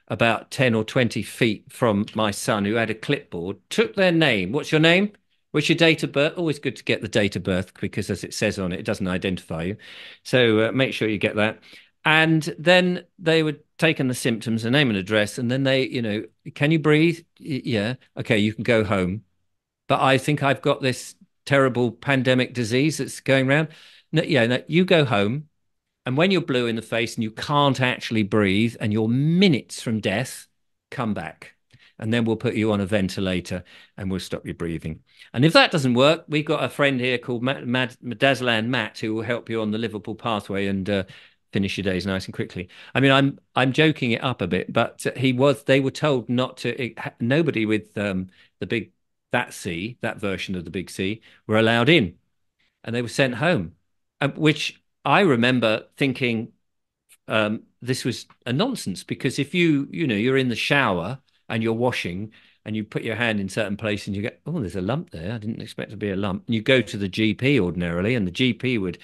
about ten or twenty feet from my son, who had a clipboard, took their name. What's your name? What's your date of birth? Always good to get the date of birth because, as it says on it, it doesn't identify you. So uh, make sure you get that. And then they would take in the symptoms, a name and address, and then they, you know, can you breathe? Yeah. Okay, you can go home. But I think I've got this terrible pandemic disease that's going around. No, yeah, no, you go home. And when you're blue in the face and you can't actually breathe and you're minutes from death, come back. And then we'll put you on a ventilator and we'll stop you breathing. And if that doesn't work, we've got a friend here called Mad- Mad- Dazzleland Matt who will help you on the Liverpool pathway and uh, finish your days nice and quickly. I mean, I'm I'm joking it up a bit, but he was. They were told not to, it, nobody with um, the big, that C, that version of the big C, were allowed in. And they were sent home, which... I remember thinking um, this was a nonsense because if you, you know, you're in the shower and you're washing and you put your hand in certain place and you get, oh, there's a lump there. I didn't expect to be a lump. And you go to the G P ordinarily and the G P would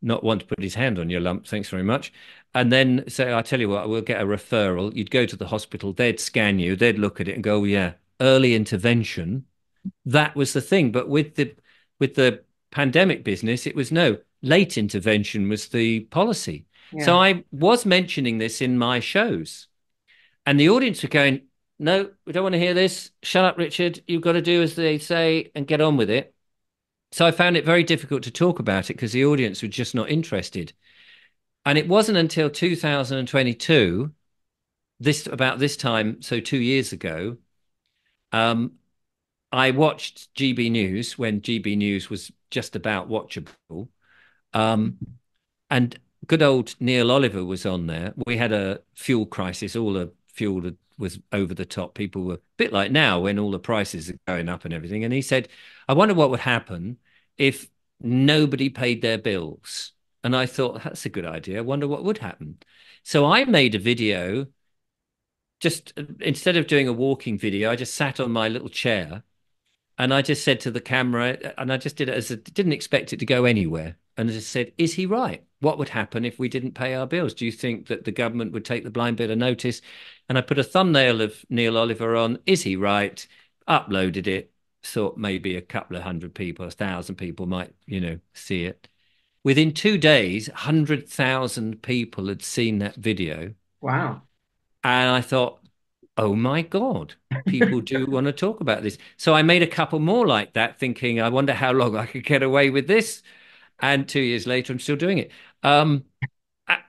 not want to put his hand on your lump. Thanks very much. And then say, so I tell you what, we'll get a referral. You'd go to the hospital. They'd scan you. They'd look at it and go, oh, yeah, early intervention. That was the thing. But with the with the pandemic business, it was no. Late intervention was the policy. Yeah. So I was mentioning this in my shows and the audience were going, no, we don't want to hear this. Shut up, Richard. You've got to do as they say and get on with it. So I found it very difficult to talk about it because the audience were just not interested. And it wasn't until two thousand twenty-two, this about this time, so two years ago, um, I watched G B News when G B News was just about watchable. Um, and good old Neil Oliver was on there. We had a fuel crisis. All the fuel was over the top. People were a bit like now when all the prices are going up and everything. And he said, I wonder what would happen if nobody paid their bills. And I thought, that's a good idea. I wonder what would happen. So I made a video. Just instead of doing a walking video, I just sat on my little chair and I just said to the camera, and I just did it as I didn't expect it to go anywhere. And I just said, is he right? What would happen if we didn't pay our bills? Do you think that the government would take the blind bit of notice? And I put a thumbnail of Neil Oliver on, is he right? Uploaded it, thought maybe a couple of hundred people, a thousand people might, you know, see it. Within two days, one hundred thousand people had seen that video. Wow. And I thought, oh my God, people do want to talk about this. So I made a couple more like that thinking, I wonder how long I could get away with this. And two years later, I'm still doing it. Um,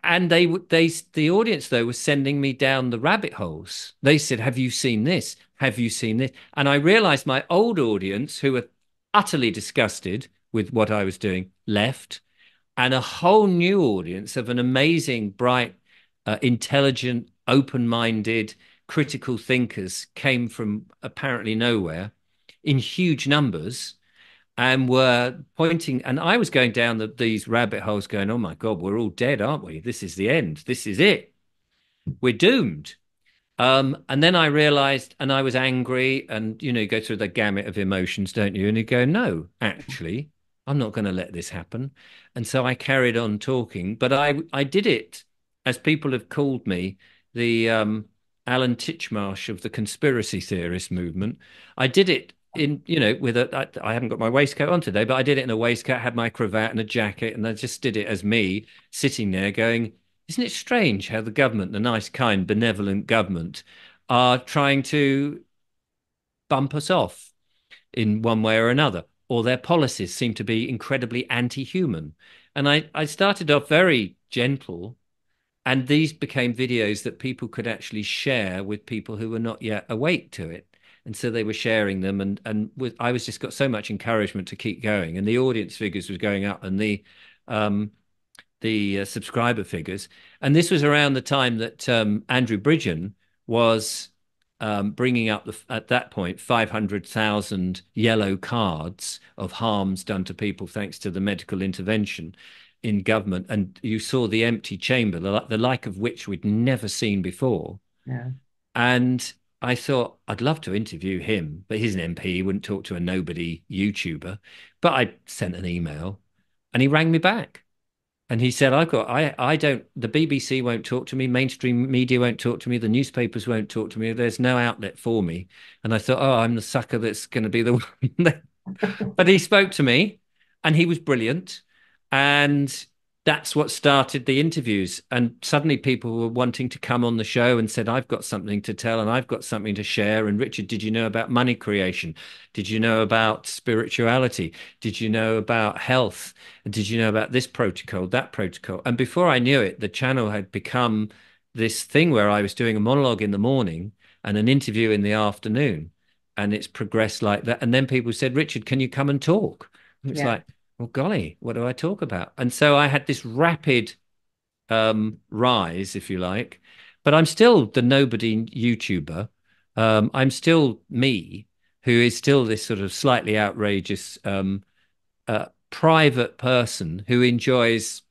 and they, they, the audience, though, was sending me down the rabbit holes. They said, have you seen this? Have you seen this? And I realized my old audience, who were utterly disgusted with what I was doing, left. And a whole new audience of an amazing, bright, uh, intelligent, open-minded, critical thinkers came from apparently nowhere in huge numbers and were pointing. And I was going down the, these rabbit holes going, oh, my God, we're all dead, aren't we? This is the end. This is it. We're doomed. Um, and then I realized, and I was angry, and, you know, you go through the gamut of emotions, don't you? And you go, no, actually, I'm not going to let this happen. And so I carried on talking, but I, I did it, as people have called me, the um, Alan Titchmarsh of the conspiracy theorist movement. I did it in, you know, with a, I, I haven't got my waistcoat on today, but I did it in a waistcoat, had my cravat and a jacket, and I just did it as me sitting there going, isn't it strange how the government, the nice, kind, benevolent government, are trying to bump us off in one way or another? Or their policies seem to be incredibly anti-human. And I, I started off very gentle, and these became videos that people could actually share with people who were not yet awake to it. And so they were sharing them, and, and with, I was just got so much encouragement to keep going. And the audience figures was going up, and the um, the uh, subscriber figures. And this was around the time that um, Andrew Bridgen was Um, bringing up, the, at that point, five hundred thousand yellow cards of harms done to people thanks to the medical intervention in government. And you saw the empty chamber, the, the like of which we'd never seen before. Yeah. And I thought, I'd love to interview him, but he's an M P. He wouldn't talk to a nobody YouTuber. But I sent an email, and he rang me back. And he said, I've got, I, I don't, the B B C won't talk to me, mainstream media won't talk to me, the newspapers won't talk to me, there's no outlet for me. And I thought, oh, I'm the sucker that's going to be the one. But he spoke to me, and he was brilliant. And that's what started the interviews. And suddenly people were wanting to come on the show and said, I've got something to tell, and I've got something to share. And Richard, did you know about money creation? Did you know about spirituality? Did you know about health? And did you know about this protocol, that protocol? And before I knew it, the channel had become this thing where I was doing a monologue in the morning and an interview in the afternoon. And it's progressed like that. And then people said, Richard, can you come and talk? And it's yeah. like, well, golly, what do I talk about? And so I had this rapid um, rise, if you like, but I'm still the nobody YouTuber. Um, I'm still me, who is still this sort of slightly outrageous um, uh, private person who enjoys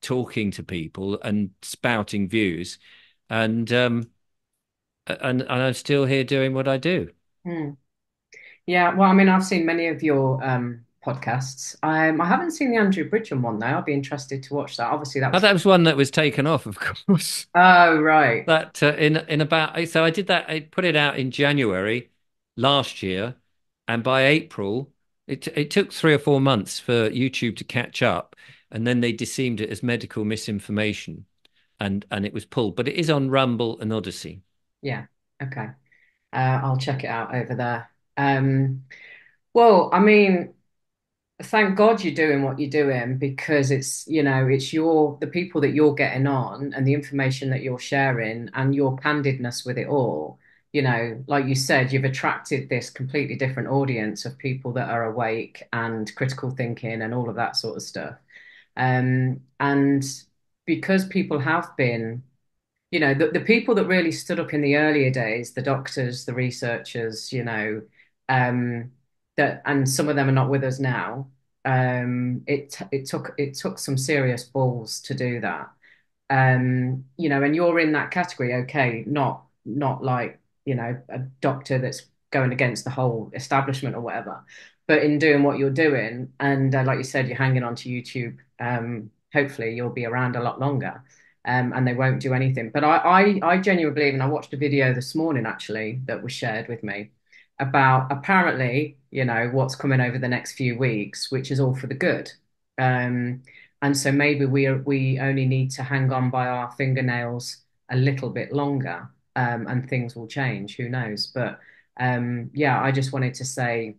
talking to people and spouting views. And, um, and, and I'm still here doing what I do. Mm. Yeah, well, I mean, I've seen many of your... Um... podcasts. Um, I haven't seen the Andrew Bridgen one though. I'll be interested to watch that. Obviously, that was, oh, that was one that was taken off, of course. Oh right. That uh, in in about so I did that. I put it out in January last year, and by April, it it took three or four months for YouTube to catch up, and then they deemed it as medical misinformation, and and it was pulled. But it is on Rumble and Odyssey. Yeah. Okay. Uh, I'll check it out over there. Um, well, I mean. Thank God you're doing what you're doing, because it's, you know, it's your, the people that you're getting on and the information that you're sharing and your candidness with it all. You know, like you said, you've attracted this completely different audience of people that are awake and critical thinking and all of that sort of stuff. Um, and because people have been, you know, the, the people that really stood up in the earlier days, the doctors, the researchers, you know, um, that, and some of them are not with us now. Um, it it took it took some serious balls to do that, um, you know. And you're in that category, okay? Not not like, you know, a doctor that's going against the whole establishment or whatever, but in doing what you're doing, and uh, like you said, you're hanging on to YouTube. Um, hopefully, you'll be around a lot longer, um, and they won't do anything. But I, I I genuinely believe, and I watched a video this morning actually that was shared with me about apparently, you know, what's coming over the next few weeks, which is all for the good. Um, and so maybe we are, we only need to hang on by our fingernails a little bit longer, um, and things will change, who knows. But um, yeah, I just wanted to say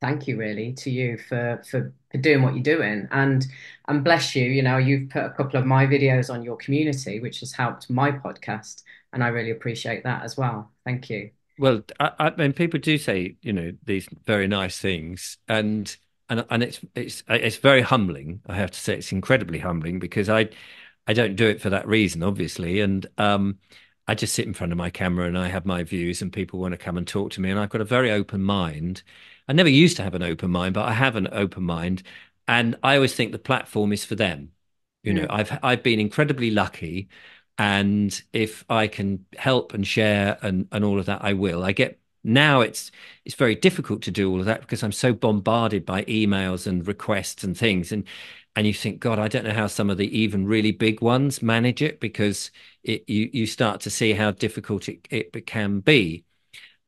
thank you really to you for, for, for doing what you're doing. And, and bless you, you know, you've put a couple of my videos on your community, which has helped my podcast. And I really appreciate that as well. Thank you. Well, I, I mean, people do say, you know, these very nice things, and, and, and it's, it's, it's very humbling. I have to say it's incredibly humbling, because I, I don't do it for that reason, obviously. And, um, I just sit in front of my camera and I have my views, and people want to come and talk to me. And I've got a very open mind. I never used to have an open mind, but I have an open mind. And I always think the platform is for them. You know, mm. I've, I've been incredibly lucky. And if I can help and share and, and all of that, I will. I get now it's it's very difficult to do all of that, because I'm so bombarded by emails and requests and things. And and you think, God, I don't know how some of the even really big ones manage it, because it, you, you start to see how difficult it, it can be.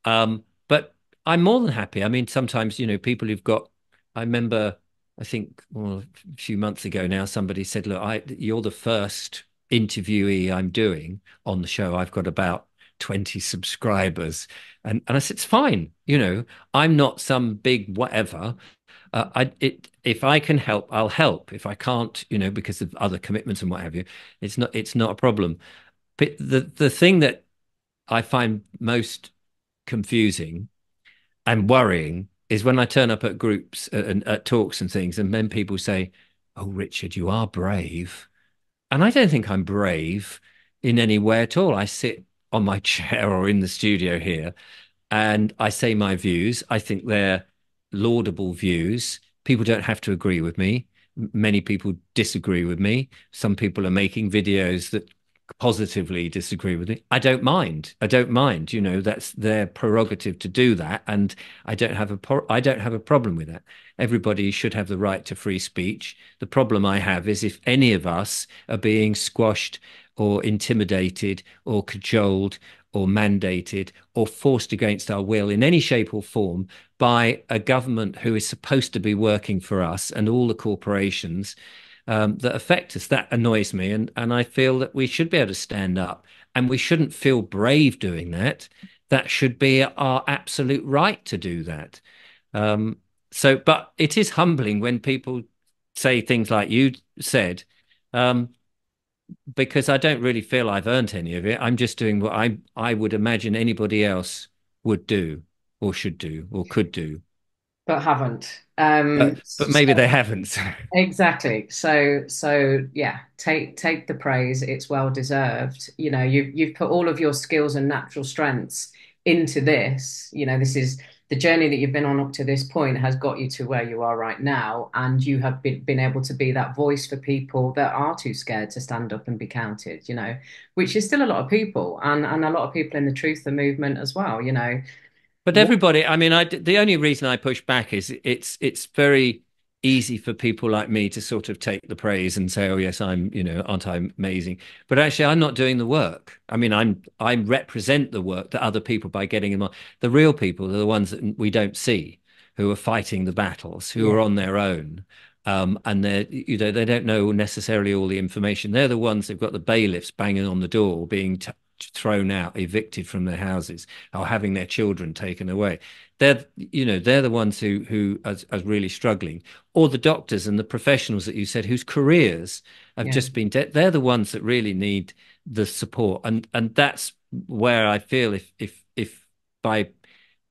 Um, but I'm more than happy. I mean, sometimes, you know, people who've got, I remember, I think well, a few months ago now, somebody said, look, I, you're the first interviewee I'm doing on the show. I've got about twenty subscribers. And, and I said, it's fine. You know, I'm not some big whatever. Uh, I, it, if I can help, I'll help. If I can't, you know, because of other commitments and what have you, it's not, it's not a problem. But the, the thing that I find most confusing and worrying is when I turn up at groups and at talks and things, and then people say, oh, Richard, you are brave. And I don't think I'm brave in any way at all. I sit on my chair or in the studio here and I say my views. I think they're laudable views. People don't have to agree with me. Many people disagree with me. Some people are making videos that positively disagree with me. I don't mind. I don't mind. You know, that's their prerogative to do that. And I don't have a pro- I don't have a problem with that. Everybody should have the right to free speech. The problem I have is if any of us are being squashed or intimidated or cajoled or mandated or forced against our will in any shape or form by a government who is supposed to be working for us and all the corporations um, that affect us. That annoys me. And, and I feel that we should be able to stand up, and we shouldn't feel brave doing that. That should be our absolute right to do that. Um, so, but it is humbling when people say things like you said, um, because I don't really feel I've earned any of it. I'm just doing what I I would imagine anybody else would do or should do or could do. But haven't. Um, but, but maybe so, they haven't. Exactly. So, so yeah, take take the praise. It's well deserved. You know, you've, you've put all of your skills and natural strengths into this. You know, this is the journey that you've been on up to this point has got you to where you are right now. And you have been, been able to be that voice for people that are too scared to stand up and be counted, you know, which is still a lot of people, and, and a lot of people in the Truth the movement as well, you know. But everybody, I mean, I, the only reason I push back is it's it's very easy for people like me to sort of take the praise and say, oh, yes, I'm, you know, aren't I amazing? But actually, I'm not doing the work. I mean, I'm I represent the work to other people by getting them on. The real people are the ones that we don't see, who are fighting the battles, who are on their own. Um, and they you know, they don't know necessarily all the information. They're the ones who've got the bailiffs banging on the door, being t- thrown out, evicted from their houses, or having their children taken away. They're, you know, they're the ones who who are, are really struggling, or the doctors and the professionals that you said whose careers have yeah. just been dead. They're the ones that really need the support, and and that's where I feel if if if by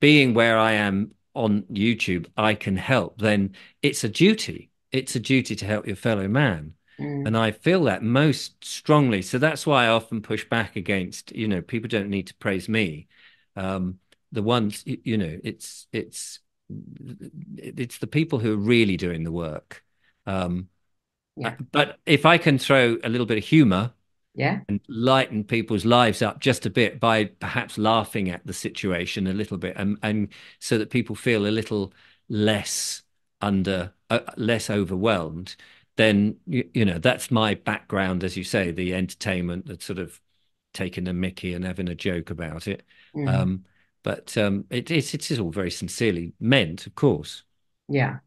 being where I am on YouTube I can help, then it's a duty. It's a duty to help your fellow man. And I feel that most strongly. So that's why I often push back against, you know, people don't need to praise me. Um, the ones, you know, it's, it's, it's the people who are really doing the work. Um, yeah. But if I can throw a little bit of humor yeah. and lighten people's lives up just a bit by perhaps laughing at the situation a little bit, and, and so that people feel a little less under, uh, less overwhelmed, then, you, you know, that's my background, as you say, the entertainment, that sort of taking a mickey and having a joke about it. Mm. Um, but um, it, it, it is all very sincerely meant, of course. Yeah.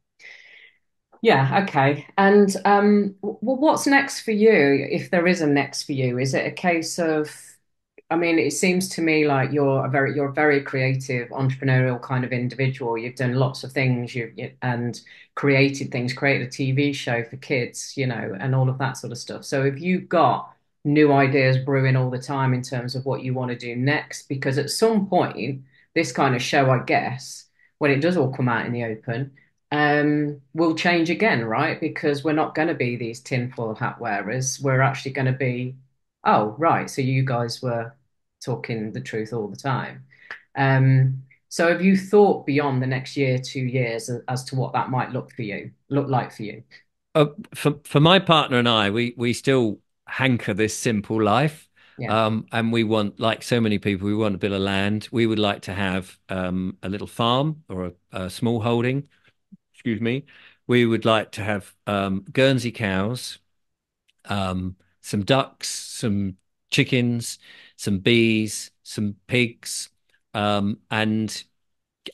Yeah, okay. And um, w- what's next for you, if there is a next for you? Is it a case of I mean, it seems to me like you're a very, you're a very creative, entrepreneurial kind of individual. You've done lots of things, you've you, and created things, created a T V show for kids, you know, and all of that sort of stuff. So if you've got new ideas brewing all the time in terms of what you want to do next, because at some point, this kind of show, I guess, when it does all come out in the open, um, will change again, right? Because we're not going to be these tinfoil hat wearers. We're actually going to be, oh, right, so you guys were talking the truth all the time. Um, so have you thought beyond the next year, two years as to what that might look for you, look like for you? Uh, for, for my partner and I, we, we still hanker this simple life. Yeah. Um, and we want, like so many people, we want a bit of land. We would like to have um, a little farm or a, a small holding, excuse me. We would like to have um, Guernsey cows, um, some ducks, some chickens, some bees, some pigs, um, and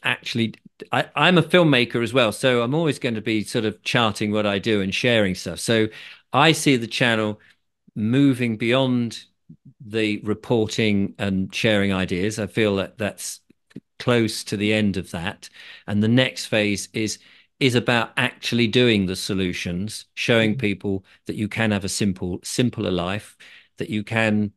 actually, I, I'm a filmmaker as well, so I'm always going to be sort of charting what I do and sharing stuff. So I see the channel moving beyond the reporting and sharing ideas. I feel that that's close to the end of that, and the next phase is is about actually doing the solutions, showing people that you can have a simple, simpler life, that you can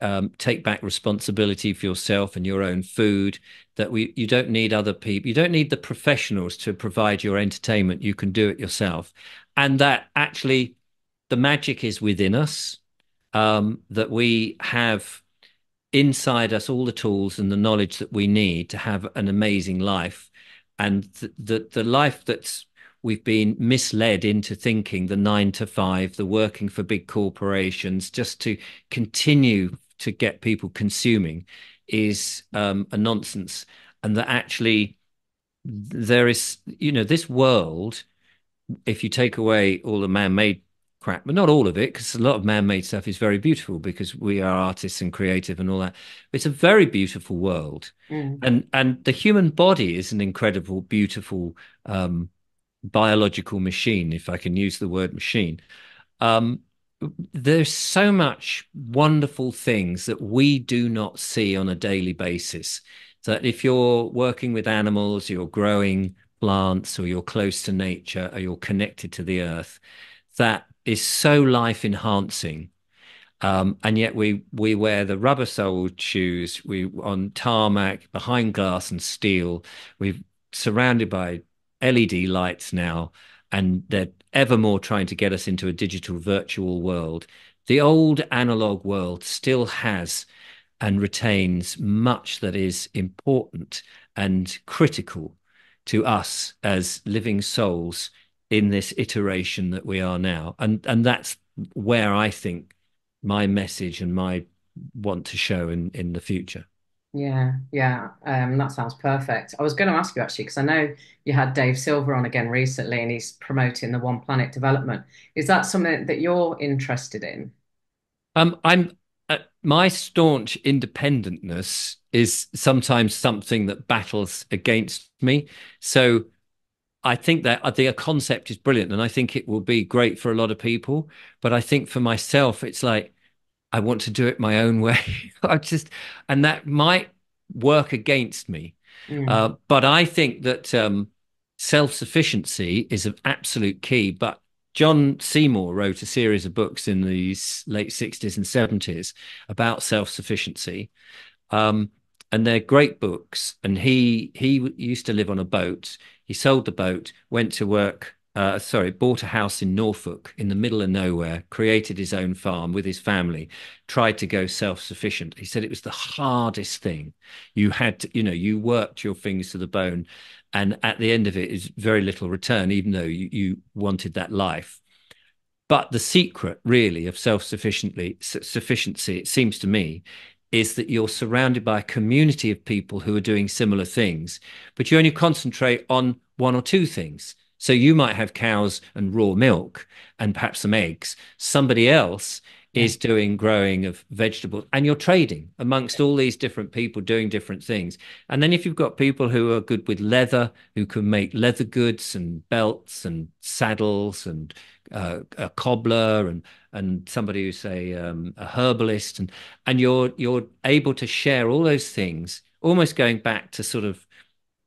um, take back responsibility for yourself and your own food, that we you don't need other people, you don't need the professionals to provide your entertainment, you can do it yourself. And that actually the magic is within us, um, that we have inside us all the tools and the knowledge that we need to have an amazing life. And the, the the life that's we've been misled into thinking, the nine to five, the working for big corporations, just to continue to get people consuming, is um, a nonsense. And that actually there is, you know, this world, if you take away all the man-made crap, but not all of it, because a lot of man-made stuff is very beautiful because we are artists and creative and all that. It's a very beautiful world. Mm. And and the human body is an incredible, beautiful um, biological machine, if I can use the word machine. Um, there's so much wonderful things that we do not see on a daily basis. That if you're working with animals, you're growing plants, or you're close to nature, or you're connected to the earth, that is so life enhancing, um, and yet we we wear the rubber soled shoes. We on tarmac, behind glass and steel. We're surrounded by L E D lights now, and they're ever more trying to get us into a digital virtual world. The old analog world still has and retains much that is important and critical to us as living souls in this iteration that we are now. And and that's where I think my message and my want to show in, in the future. Yeah, yeah, um, that sounds perfect. I was going to ask you actually, because I know you had Dave Silver on again recently and he's promoting the One Planet development. Is that something that you're interested in? Um, I'm uh, my staunch independentness is sometimes something that battles against me. So I think that the concept is brilliant and I think it will be great for a lot of people. But I think for myself, it's like, I want to do it my own way. I just, and that might work against me. Mm. Uh, but I think that um, self-sufficiency is an absolute key. But John Seymour wrote a series of books in the late sixties and seventies about self-sufficiency. Um, and they're great books. And he he used to live on a boat. He sold the boat, went to work, uh, sorry, bought a house in Norfolk in the middle of nowhere, created his own farm with his family, tried to go self-sufficient. He said it was the hardest thing. You had to, you know, you worked your fingers to the bone, and at the end of it is very little return, even though you, you wanted that life. But the secret really of self-sufficiency, sufficiency, it seems to me, is that you're surrounded by a community of people who are doing similar things, but you only concentrate on one or two things. So you might have cows and raw milk and perhaps some eggs. Somebody else is doing growing of vegetables, and you're trading amongst all these different people doing different things. And then if you've got people who are good with leather, who can make leather goods and belts and saddles, and uh, a cobbler and and somebody who's a, um, a herbalist, and and you're you're able to share all those things, almost going back to sort of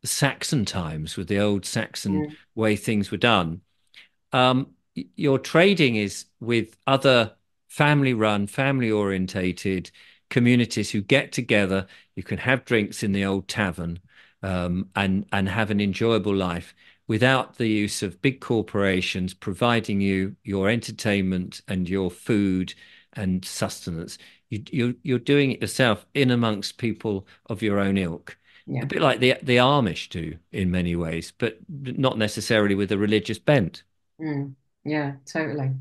Saxon times with the old Saxon mm. way things were done. Um, your trading is with other family-run, family-orientated communities who get together. You can have drinks in the old tavern um, and, and have an enjoyable life without the use of big corporations providing you your entertainment and your food and sustenance. You, you're, you're doing it yourself in amongst people of your own ilk. Yeah. A bit like the the Amish do in many ways, but not necessarily with a religious bent. Mm, yeah, totally.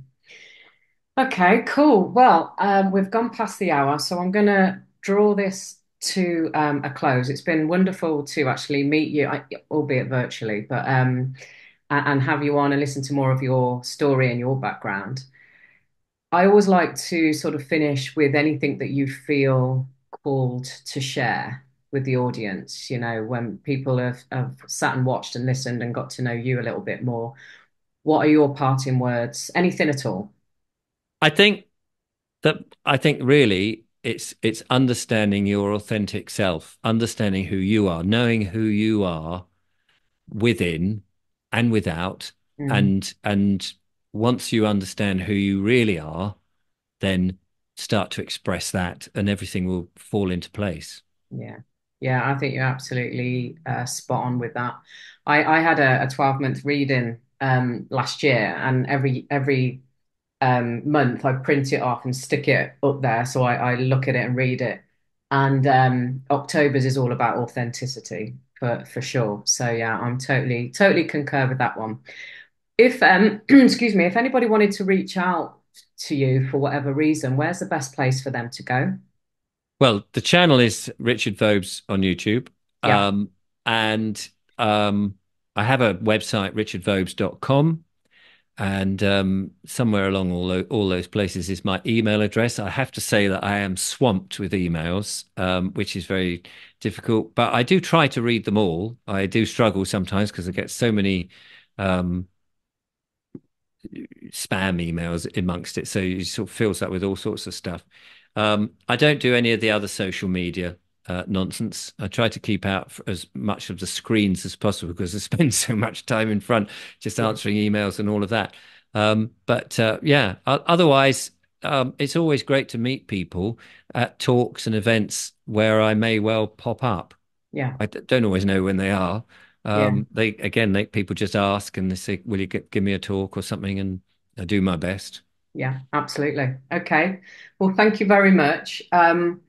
Okay, cool. Well, um, we've gone past the hour, so I'm going to draw this to um, a close. It's been wonderful to actually meet you, albeit virtually, but um, and have you on and listen to more of your story and your background. I always like to sort of finish with anything that you feel called to share with the audience, you know, when people have, have sat and watched and listened and got to know you a little bit more. What are your parting words? Anything at all? I think that I think really it's it's understanding your authentic self, understanding who you are, knowing who you are within and without. Mm. And and once you understand who you really are, then start to express that and everything will fall into place. Yeah. Yeah, I think you're absolutely uh, spot on with that. I, I had a, a twelve-month reading um, last year, and every every um, month I print it off and stick it up there, so I, I look at it and read it. And um, October's is all about authenticity, for, for sure. So, yeah, I'm totally, totally concur with that one. If, um, excuse me, if anybody wanted to reach out to you for whatever reason, where's the best place for them to go? Well, the channel is Richard Vobes on YouTube. Yeah. Um, and um, I have a website, richard vobes dot com. And um, somewhere along all, lo- all those places is my email address. I have to say that I am swamped with emails, um, which is very difficult. But I do try to read them all. I do struggle sometimes because I get so many um, spam emails amongst it. So it sort of fills up with all sorts of stuff. Um, I don't do any of the other social media uh, nonsense. I try to keep out as much of the screens as possible because I spend so much time in front just answering emails and all of that. Um, but uh, yeah, otherwise, um, it's always great to meet people at talks and events where I may well pop up. Yeah, I d- don't always know when they are. Um, yeah. They again, they, people just ask and they say, will you give me a talk or something? And I do my best. Yeah, absolutely. Okay. Well, thank you very much. Um,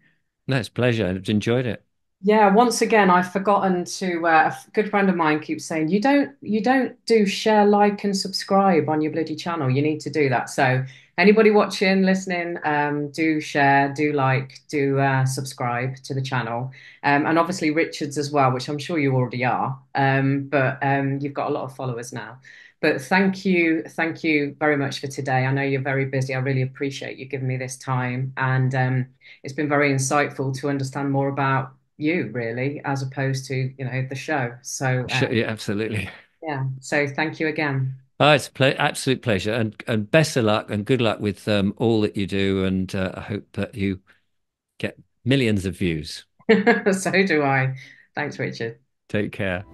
no, it's a pleasure. I've enjoyed it. Yeah. Once again, I've forgotten to, uh, a good friend of mine keeps saying, you don't, you don't do share, like, and subscribe on your bloody channel. You need to do that. So anybody watching, listening, um, do share, do like, do uh, subscribe to the channel. Um, and obviously Richard's as well, which I'm sure you already are. Um, but um, you've got a lot of followers now. But thank you. Thank you very much for today. I know you're very busy. I really appreciate you giving me this time. And um, it's been very insightful to understand more about you, really, as opposed to, you know, the show. So uh, sure, yeah, absolutely. Yeah. So thank you again. Oh, it's an ple- absolute pleasure. And and best of luck and good luck with um, all that you do. And uh, I hope that you get millions of views. So do I. Thanks, Richard. Take care.